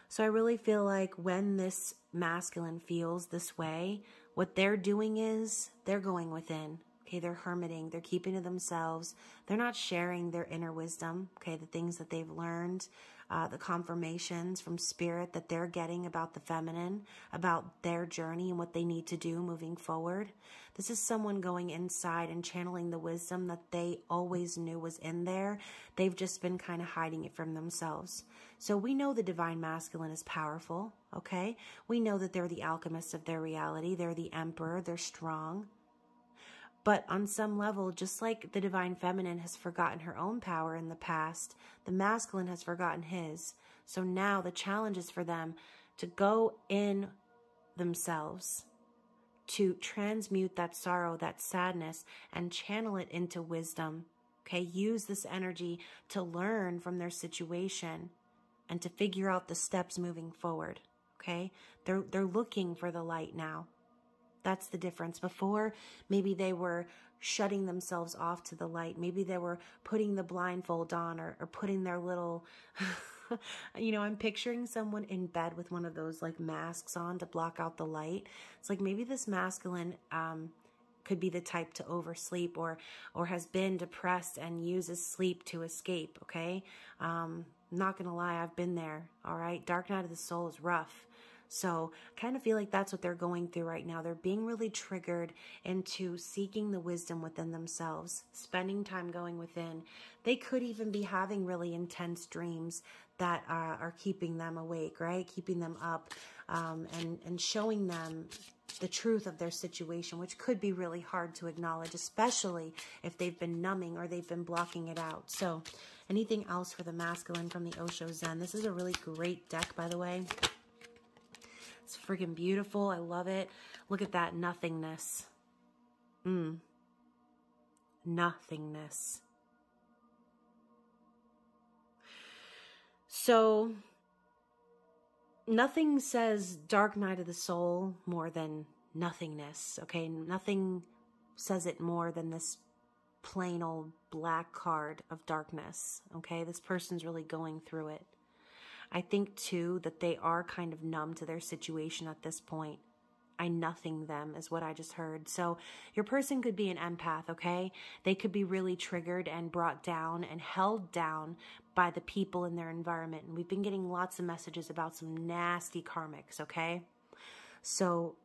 So I really feel like when this masculine feels this way, what they're doing is they're going within. Okay, they're hermiting. They're keeping to themselves. They're not sharing their inner wisdom, okay, the things that they've learned, uh, the confirmations from spirit that they're getting about the feminine, about their journey and what they need to do moving forward. This is someone going inside and channeling the wisdom that they always knew was in there. They've just been kind of hiding it from themselves. So we know the Divine Masculine is powerful, okay? We know that they're the alchemists of their reality. They're the Emperor. They're strong. But on some level, just like the Divine Feminine has forgotten her own power in the past, the Masculine has forgotten his. So now the challenge is for them to go in themselves, to transmute that sorrow, that sadness, and channel it into wisdom. Okay, use this energy to learn from their situation and to figure out the steps moving forward. Okay, they're, they're looking for the light now. That's the difference. Before, maybe they were shutting themselves off to the light. Maybe they were putting the blindfold on or, or putting their little, you know, I'm picturing someone in bed with one of those like masks on to block out the light. It's like maybe this masculine um, could be the type to oversleep or, or has been depressed and uses sleep to escape, okay? Um, not going to lie, I've been there, all right? Dark night of the soul is rough. So I kind of feel like that's what they're going through right now. They're being really triggered into seeking the wisdom within themselves, spending time going within. They could even be having really intense dreams that uh, are keeping them awake, right? Keeping them up um, and, and showing them the truth of their situation, which could be really hard to acknowledge, especially if they've been numbing or they've been blocking it out. So anything else for the masculine from the Osho Zen? This is a really great deck, by the way. It's freaking beautiful. I love it. Look at that nothingness. Mm. Nothingness. So, nothing says dark night of the soul more than nothingness, okay? Nothing says it more than this plain old black card of darkness, okay? This person's really going through it. I think, too, that they are kind of numb to their situation at this point. I nothing them is what I just heard. So your person could be an empath, okay? They could be really triggered and brought down and held down by the people in their environment. And we've been getting lots of messages about some nasty karmics, okay? So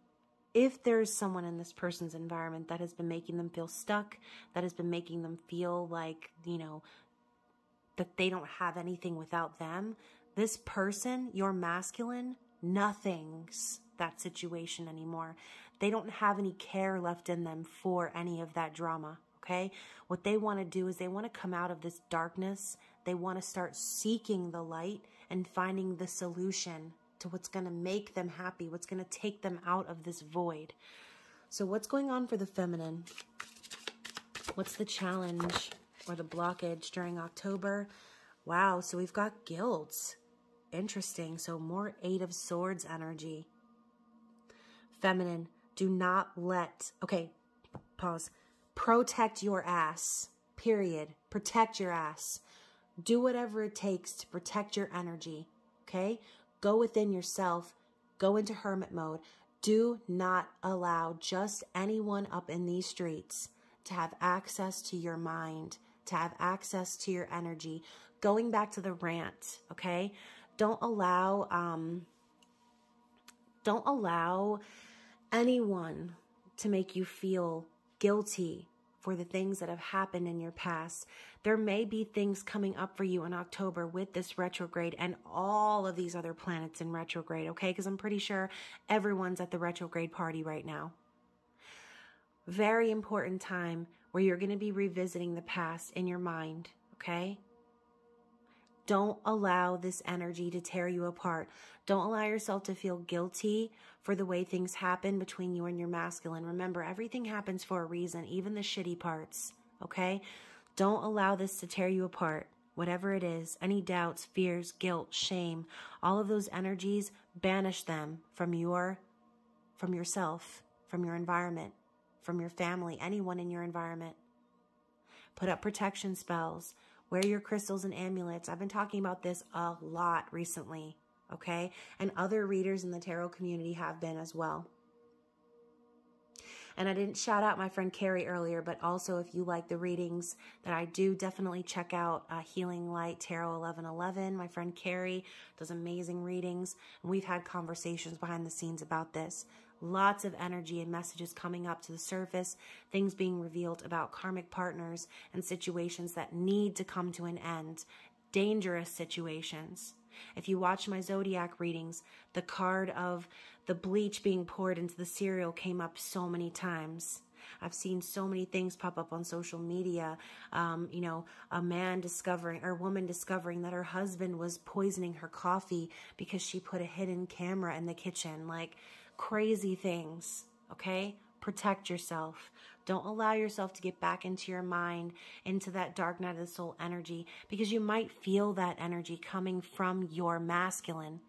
if there's someone in this person's environment that has been making them feel stuck, that has been making them feel like, you know, that they don't have anything without them, this person, your masculine, nothing's that situation anymore. They don't have any care left in them for any of that drama, okay? What they want to do is they want to come out of this darkness. They want to start seeking the light and finding the solution to what's going to make them happy, what's going to take them out of this void. So what's going on for the feminine? What's the challenge or the blockage during October? Wow, so we've got guilt. Interesting. So more Eight of Swords energy. Feminine, do not let, okay, pause. Protect your ass, period. Protect your ass. Do whatever it takes to protect your energy, okay? Go within yourself. Go into hermit mode. Do not allow just anyone up in these streets to have access to your mind, to have access to your energy. Going back to the rant, okay? Don't allow, um, don't allow anyone to make you feel guilty for the things that have happened in your past. There may be things coming up for you in October with this retrograde and all of these other planets in retrograde, okay? Because I'm pretty sure everyone's at the retrograde party right now. Very important time where you're going to be revisiting the past in your mind, okay? Don't allow this energy to tear you apart. Don't allow yourself to feel guilty for the way things happen between you and your masculine. Remember, everything happens for a reason, even the shitty parts, okay? Don't allow this to tear you apart, whatever it is. Any doubts, fears, guilt, shame, all of those energies, banish them from your, from yourself, from your environment, from your family, anyone in your environment. Put up protection spells. Wear your crystals and amulets. I've been talking about this a lot recently, okay? And other readers in the tarot community have been as well. And I didn't shout out my friend Carrie earlier, but also if you like the readings that I do, definitely check out uh, Healing Light Tarot eleven eleven. My friend Carrie does amazing readings. And we've had conversations behind the scenes about this. Lots of energy and messages coming up to the surface, things being revealed about karmic partners and situations that need to come to an end, dangerous situations. If you watch my zodiac readings, the card of the bleach being poured into the cereal came up so many times. I've seen so many things pop up on social media, um, you know, a man discovering or a woman discovering that her husband was poisoning her coffee because she put a hidden camera in the kitchen, like crazy things, okay? Protect yourself. Don't allow yourself to get back into your mind, into that dark night of the soul energy, because you might feel that energy coming from your masculine.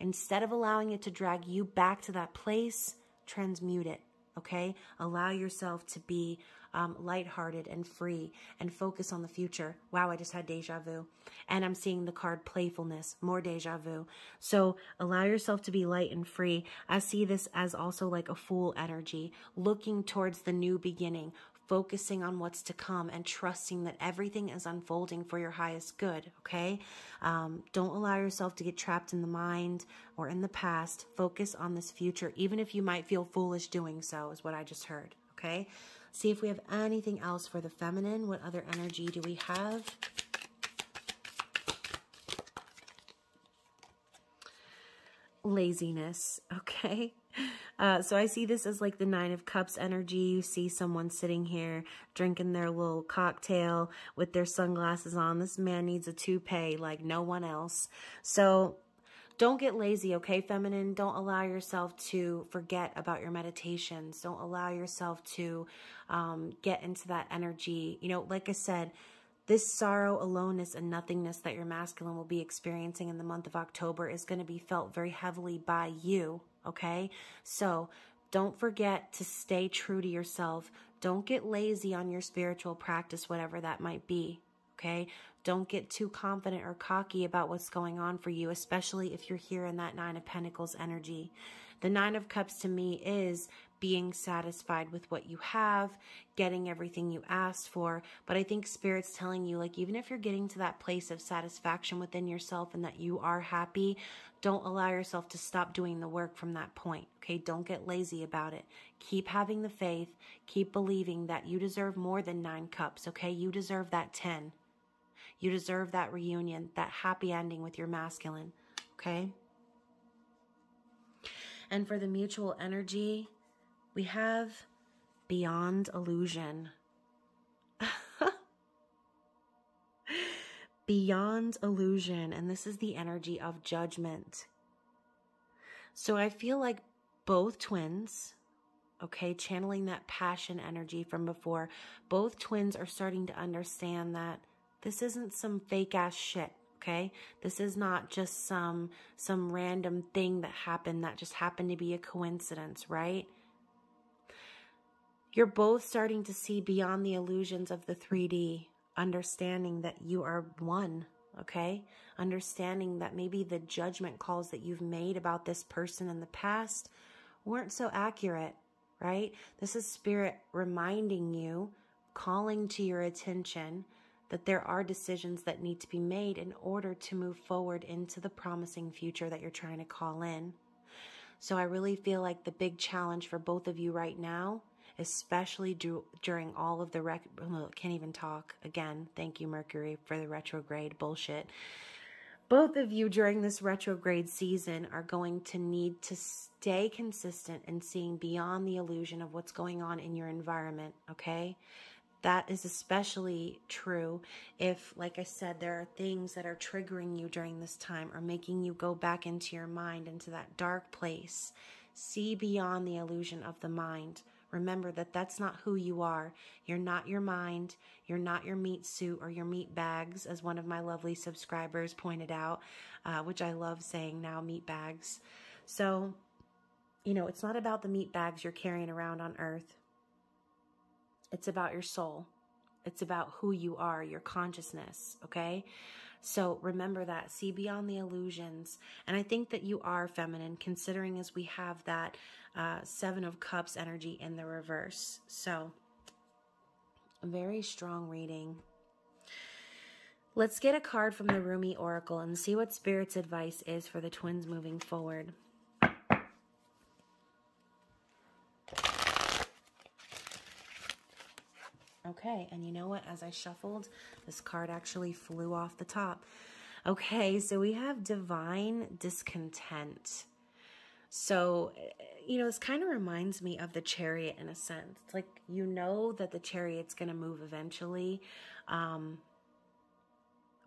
Instead of allowing it to drag you back to that place, transmute it. Okay? Allow yourself to be um, lighthearted and free and focus on the future. Wow, I just had deja vu. And I'm seeing the card playfulness, more deja vu. So allow yourself to be light and free. I see this as also like a fool energy, looking towards the new beginning, focusing on what's to come and trusting that everything is unfolding for your highest good, okay? Um, don't allow yourself to get trapped in the mind or in the past. Focus on this future, even if you might feel foolish doing so, is what I just heard, okay? See if we have anything else for the feminine. What other energy do we have? Laziness, okay? Uh, so I see this as like the Nine of Cups energy. You see someone sitting here drinking their little cocktail with their sunglasses on. This man needs a toupee like no one else. So don't get lazy, okay, feminine? Don't allow yourself to forget about your meditations. Don't allow yourself to um, get into that energy. You know, like I said, this sorrow, aloneness, and nothingness that your masculine will be experiencing in the month of October is going to be felt very heavily by you. Okay, so don't forget to stay true to yourself. Don't get lazy on your spiritual practice, whatever that might be. Okay, don't get too confident or cocky about what's going on for you, especially if you're here in that Nine of Pentacles energy. The Nine of Cups to me is being satisfied with what you have, getting everything you asked for. But I think Spirit's telling you, like, even if you're getting to that place of satisfaction within yourself and that you are happy, don't allow yourself to stop doing the work from that point, okay? Don't get lazy about it. Keep having the faith. Keep believing that you deserve more than nine cups, okay? You deserve that ten. You deserve that reunion, that happy ending with your masculine, okay? And for the mutual energy, we have Beyond Illusion. Beyond Illusion. And this is the energy of judgment. So I feel like both twins, okay, channeling that passion energy from before, both twins are starting to understand that this isn't some fake-ass shit. Okay, this is not just some, some random thing that happened that just happened to be a coincidence, right? You're both starting to see beyond the illusions of the three D, understanding that you are one, okay? Understanding that maybe the judgment calls that you've made about this person in the past weren't so accurate, right? This is Spirit reminding you, calling to your attention that there are decisions that need to be made in order to move forward into the promising future that you're trying to call in. So I really feel like the big challenge for both of you right now, especially do, during all of the, rec can't even talk again. Thank you, Mercury, for the retrograde bullshit. Both of you during this retrograde season are going to need to stay consistent in seeing beyond the illusion of what's going on in your environment, okay? That is especially true if, like I said, there are things that are triggering you during this time or making you go back into your mind, into that dark place. See beyond the illusion of the mind. Remember that that's not who you are. You're not your mind. You're not your meat suit or your meat bags, as one of my lovely subscribers pointed out, uh, which I love saying now, meat bags. So, you know, it's not about the meat bags you're carrying around on earth. It's about your soul. It's about who you are, your consciousness, okay? So remember that. See beyond the illusions. And I think that you are feminine, considering as we have that uh, Seven of Cups energy in the reverse. So, very strong reading. Let's get a card from the Rumi Oracle and see what Spirit's advice is for the twins moving forward. Okay, and you know what? As I shuffled, this card actually flew off the top. Okay, so we have Divine Discontent. So, you know, this kind of reminds me of the Chariot in a sense. It's like, you know that the Chariot's going to move eventually, um,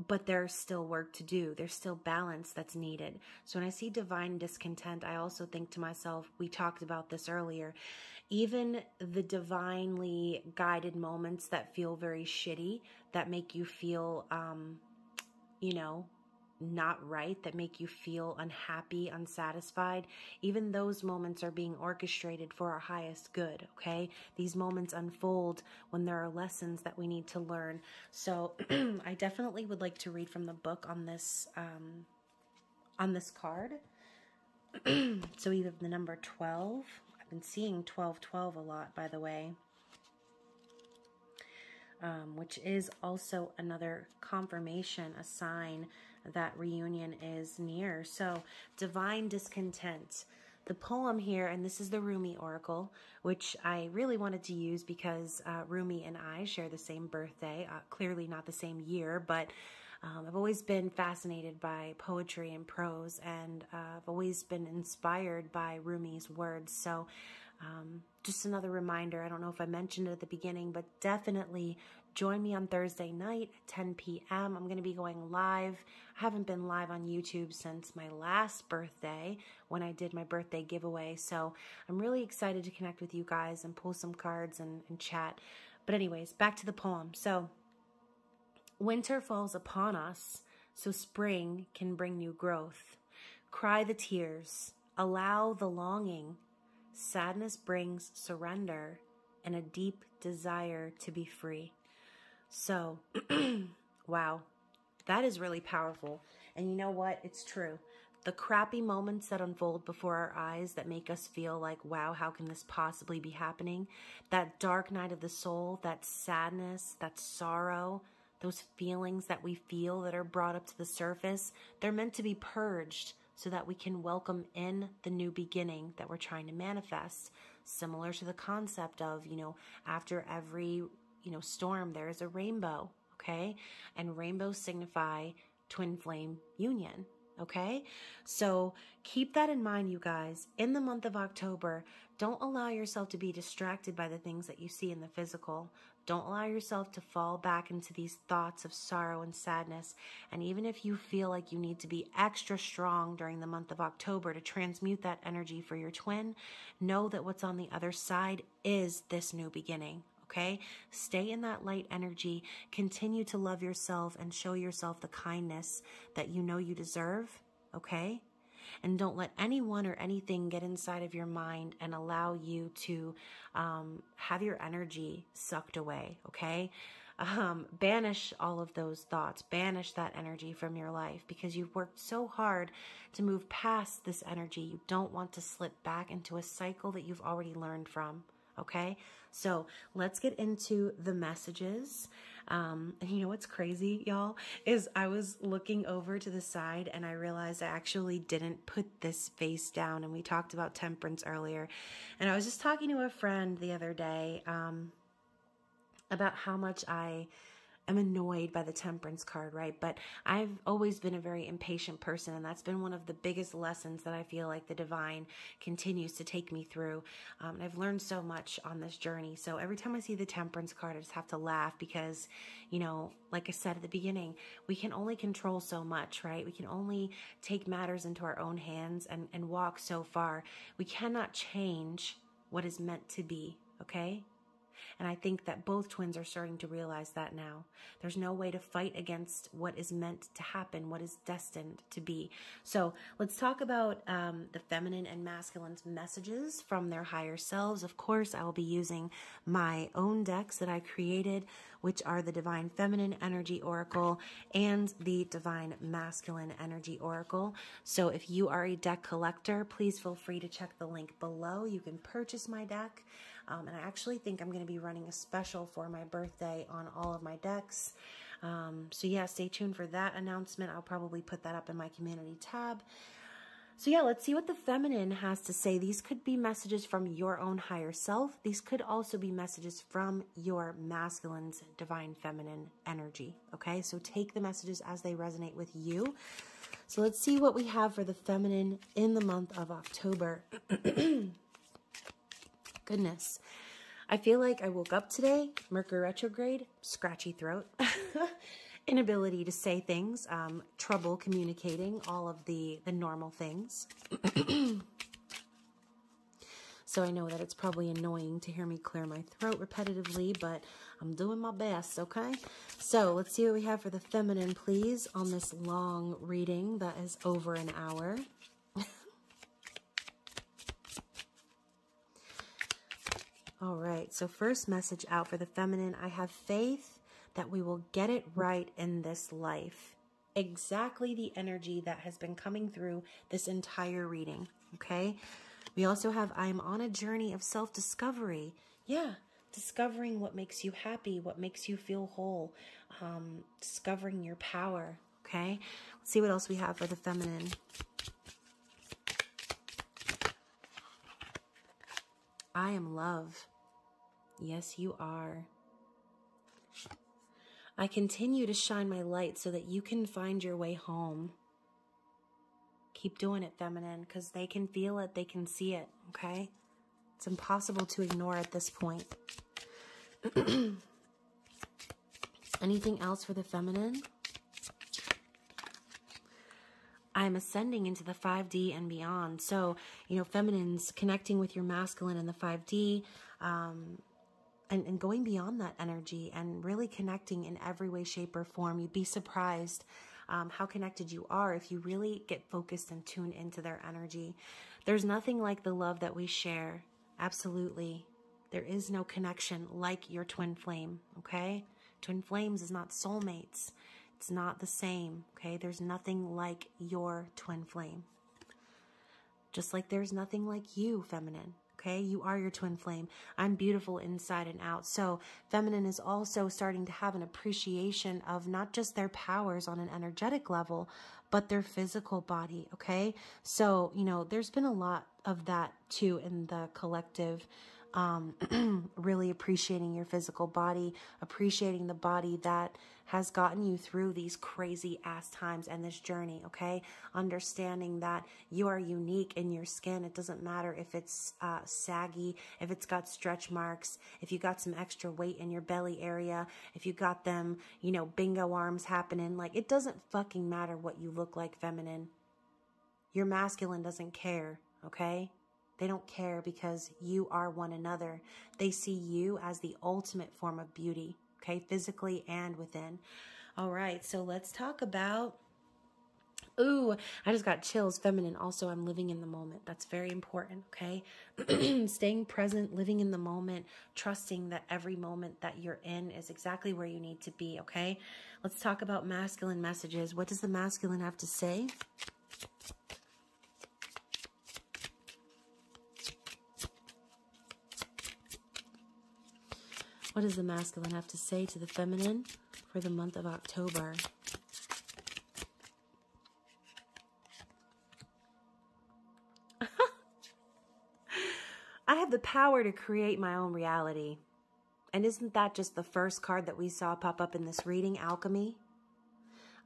but there's still work to do. There's still balance that's needed. So when I see Divine Discontent, I also think to myself, we talked about this earlier, even the divinely guided moments that feel very shitty, that make you feel, um, you know, not right, that make you feel unhappy, unsatisfied, even those moments are being orchestrated for our highest good, okay? These moments unfold when there are lessons that we need to learn. So I definitely would like to read from the book on this, um, on this card. So we have the number twelve. Been seeing twelve twelve a lot, by the way, um, which is also another confirmation, a sign that reunion is near. So Divine Discontent, the poem here, and this is the Rumi Oracle, which I really wanted to use because uh, Rumi and I share the same birthday, uh, clearly not the same year, but Um, I've always been fascinated by poetry and prose, and uh, I've always been inspired by Rumi's words. So um, just another reminder, I don't know if I mentioned it at the beginning, but definitely join me on Thursday night at ten p m I'm going to be going live. I haven't been live on YouTube since my last birthday when I did my birthday giveaway. So I'm really excited to connect with you guys and pull some cards and, and chat. But anyways, back to the poem. So winter falls upon us, so spring can bring new growth. Cry the tears, allow the longing. Sadness brings surrender and a deep desire to be free. So, wow, that is really powerful. And you know what? It's true. The crappy moments that unfold before our eyes that make us feel like, wow, how can this possibly be happening? That dark night of the soul, that sadness, that sorrow, those feelings that we feel that are brought up to the surface, they're meant to be purged so that we can welcome in the new beginning that we're trying to manifest. Similar to the concept of, you know, after every, you know, storm, there is a rainbow, okay? And rainbows signify twin flame union, okay? So keep that in mind, you guys. In the month of October, don't allow yourself to be distracted by the things that you see in the physical. Don't allow yourself to fall back into these thoughts of sorrow and sadness. And even if you feel like you need to be extra strong during the month of October to transmute that energy for your twin, know that what's on the other side is this new beginning, okay? Stay in that light energy. Continue to love yourself and show yourself the kindness that you know you deserve, okay? And don't let anyone or anything get inside of your mind and allow you to um, have your energy sucked away, okay? Um, banish all of those thoughts. Banish that energy from your life because you've worked so hard to move past this energy. You don't want to slip back into a cycle that you've already learned from, Okay, so let's get into the messages. Um, and you know what's crazy, y'all, is I was looking over to the side and I realized I actually didn't put this face down. And we talked about temperance earlier. And I was just talking to a friend the other day um, about how much I am annoyed by the temperance card, right? But I've always been a very impatient person, and that's been one of the biggest lessons that I feel like the divine continues to take me through. Um, and I've learned so much on this journey. So every time I see the temperance card, I just have to laugh because, you know, like I said at the beginning, we can only control so much, right? We can only take matters into our own hands and, and walk so far. We cannot change what is meant to be, okay? And I think that both twins are starting to realize that now. There's no way to fight against what is meant to happen, what is destined to be. So let's talk about um, the feminine and masculine's messages from their higher selves. Of course, I will be using my own decks that I created, which are the Divine Feminine Energy Oracle and the Divine Masculine Energy Oracle. So if you are a deck collector, please feel free to check the link below. You can purchase my deck. Um, and I actually think I'm going to be running a special for my birthday on all of my decks. Um, so yeah, stay tuned for that announcement. I'll probably put that up in my community tab. So yeah, let's see what the feminine has to say. These could be messages from your own higher self. These could also be messages from your masculine's divine feminine energy. Okay, so take the messages as they resonate with you. So let's see what we have for the feminine in the month of October. Goodness. I feel like I woke up today, Mercury retrograde, scratchy throat, inability to say things, um, trouble communicating, all of the, the normal things. So I know that it's probably annoying to hear me clear my throat repetitively, but I'm doing my best, okay? So let's see what we have for the feminine, please, on this long reading that is over an hour. All right, so first message out for the feminine. I have faith that we will get it right in this life. Exactly the energy that has been coming through this entire reading, okay? We also have, I'm on a journey of self-discovery. Yeah, discovering what makes you happy, what makes you feel whole, um, discovering your power, okay? Let's see what else we have for the feminine. I am love. Yes, you are. I continue to shine my light so that you can find your way home. Keep doing it, feminine, because they can feel it, they can see it, okay? It's impossible to ignore at this point. Anything else for the feminine? I'm ascending into the five D and beyond. So, you know, feminines connecting with your masculine in the five D, um, and, and going beyond that energy and really connecting in every way, shape, or form. You'd be surprised um, how connected you are if you really get focused and tune into their energy. There's nothing like the love that we share. Absolutely. There is no connection like your twin flame, okay? Twin flames is not soulmates. It's not the same, okay? There's nothing like your twin flame. Just like there's nothing like you, feminine, okay? You are your twin flame. I'm beautiful inside and out. So feminine is also starting to have an appreciation of not just their powers on an energetic level, but their physical body, okay? So, you know, there's been a lot of that too in the collective. Um, really appreciating your physical body, appreciating the body that has gotten you through these crazy ass times and this journey, okay? Understanding that you are unique in your skin. It doesn't matter if it's uh, saggy, if it's got stretch marks, if you got some extra weight in your belly area, if you got them, you know, bingo arms happening. Like, it doesn't fucking matter what you look like, feminine. Your masculine doesn't care, okay? They don't care because you are one another. They see you as the ultimate form of beauty, okay? Physically and within. All right, so let's talk about, ooh, I just got chills, feminine. Also, I'm living in the moment. That's very important, okay? Staying present, living in the moment, trusting that every moment that you're in is exactly where you need to be, okay? Let's talk about masculine messages. What does the masculine have to say? What does the masculine have to say to the feminine for the month of October? I have the power to create my own reality. And isn't that just the first card that we saw pop up in this reading, Alchemy?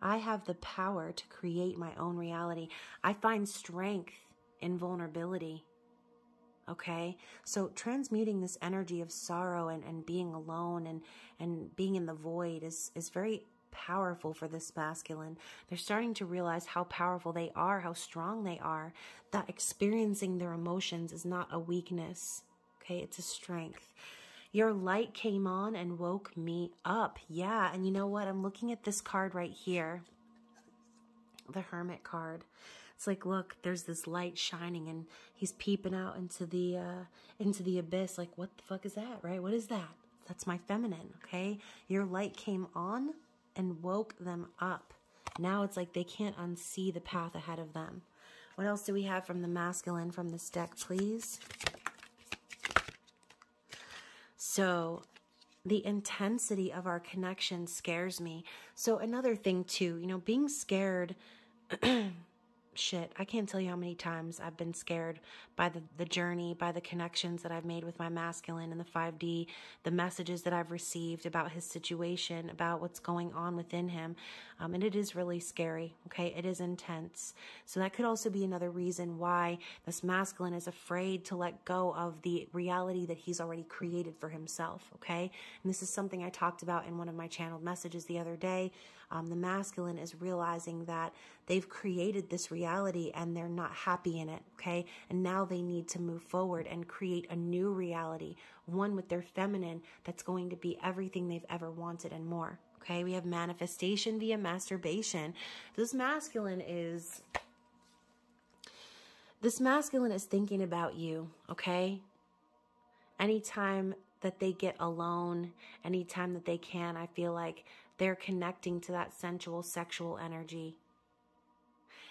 I have the power to create my own reality. I find strength in vulnerability. Okay, so transmuting this energy of sorrow and, and being alone and, and being in the void is, is very powerful for this masculine. They're starting to realize how powerful they are, how strong they are, that experiencing their emotions is not a weakness. Okay, it's a strength. Your light came on and woke me up. Yeah, and you know what? I'm looking at this card right here, the Hermit card. It's like, look, there's this light shining and he's peeping out into the uh, into the abyss. Like, what the fuck is that, right? What is that? That's my feminine, okay? Your light came on and woke them up. Now it's like they can't unsee the path ahead of them. What else do we have from the masculine from this deck, please? So the intensity of our connection scares me. So another thing too, you know, being scared... Shit, I can't tell you how many times I've been scared by the, the journey, by the connections that I've made with my masculine in the five D, the messages that I've received about his situation, about what's going on within him. Um, and it is really scary, okay? It is intense. So that could also be another reason why this masculine is afraid to let go of the reality that he's already created for himself, okay? And this is something I talked about in one of my channeled messages the other day. Um, the masculine is realizing that they've created this reality Reality and they're not happy in it, okay? And now they need to move forward and create a new reality, one with their feminine that's going to be everything they've ever wanted and more, okay? We have manifestation via masturbation. This masculine is, this masculine is thinking about you, okay? Anytime that they get alone, anytime that they can, I feel like they're connecting to that sensual, sexual energy.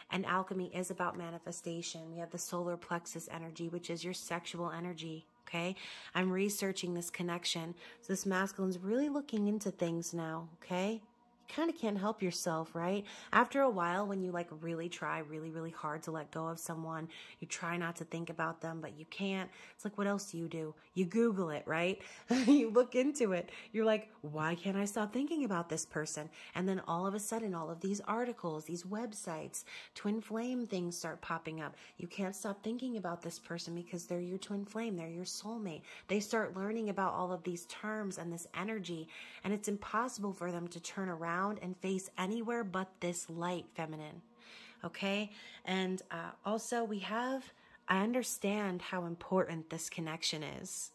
And alchemy is about manifestation. We have the solar plexus energy, which is your sexual energy, okay? I'm researching this connection. So this masculine's really looking into things now, okay? You kind of can't help yourself, right? After a while, when you like really try really, really hard to let go of someone, you try not to think about them, but you can't. It's like, what else do you do? You Google it, right? You look into it. You're like, why can't I stop thinking about this person? And then all of a sudden, all of these articles, these websites, twin flame things start popping up. You can't stop thinking about this person because they're your twin flame. They're your soulmate. They start learning about all of these terms and this energy, and it's impossible for them to turn around and face anywhere but this light feminine, okay? And uh, also we have, I understand how important this connection is.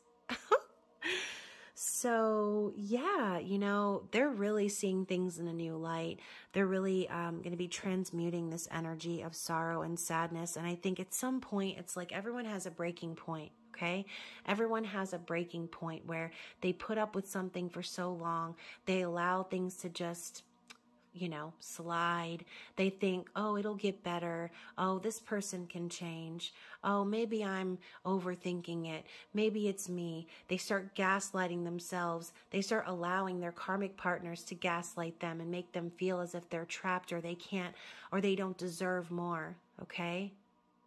So yeah, you know, they're really seeing things in a new light. They're really um, going to be transmuting this energy of sorrow and sadness. And I think at some point, it's like everyone has a breaking point. Okay. Everyone has a breaking point where they put up with something for so long. They allow things to just, you know, slide. They think, oh, it'll get better. Oh, this person can change. Oh, maybe I'm overthinking it. Maybe it's me. They start gaslighting themselves. They start allowing their karmic partners to gaslight them and make them feel as if they're trapped or they can't, or they don't deserve more. Okay.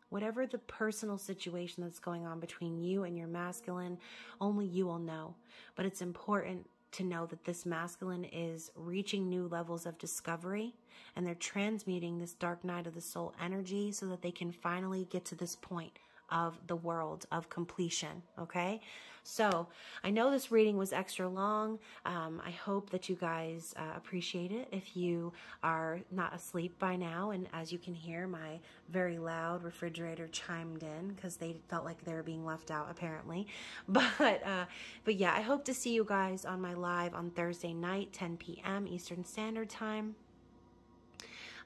Whatever the personal situation that's going on between you and your masculine, only you will know. But it's important to know that this masculine is reaching new levels of discovery and they're transmuting this dark night of the soul energy so that they can finally get to this point of the world of completion, okay? So I know this reading was extra long. Um, I hope that you guys uh, appreciate it. If you are not asleep by now, and as you can hear, my very loud refrigerator chimed in because they felt like they were being left out apparently. But, uh, but yeah, I hope to see you guys on my live on Thursday night, ten p m Eastern Standard Time.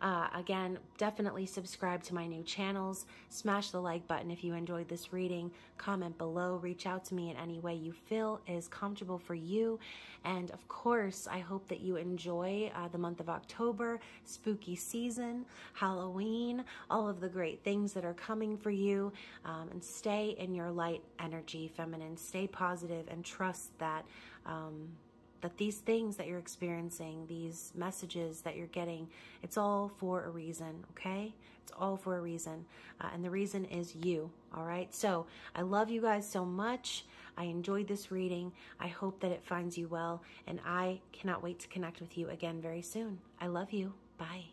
Uh, again, definitely subscribe to my new channels. Smash the like button if you enjoyed this reading. Comment below. Reach out to me in any way you feel is comfortable for you. And of course, I hope that you enjoy uh, the month of October, spooky season, Halloween, all of the great things that are coming for you. Um, and stay in your light energy, feminine. Stay positive and trust that um, that these things that you're experiencing, these messages that you're getting, it's all for a reason, okay? It's all for a reason. Uh, and the reason is you, all right? So I love you guys so much. I enjoyed this reading. I hope that it finds you well. And I cannot wait to connect with you again very soon. I love you. Bye.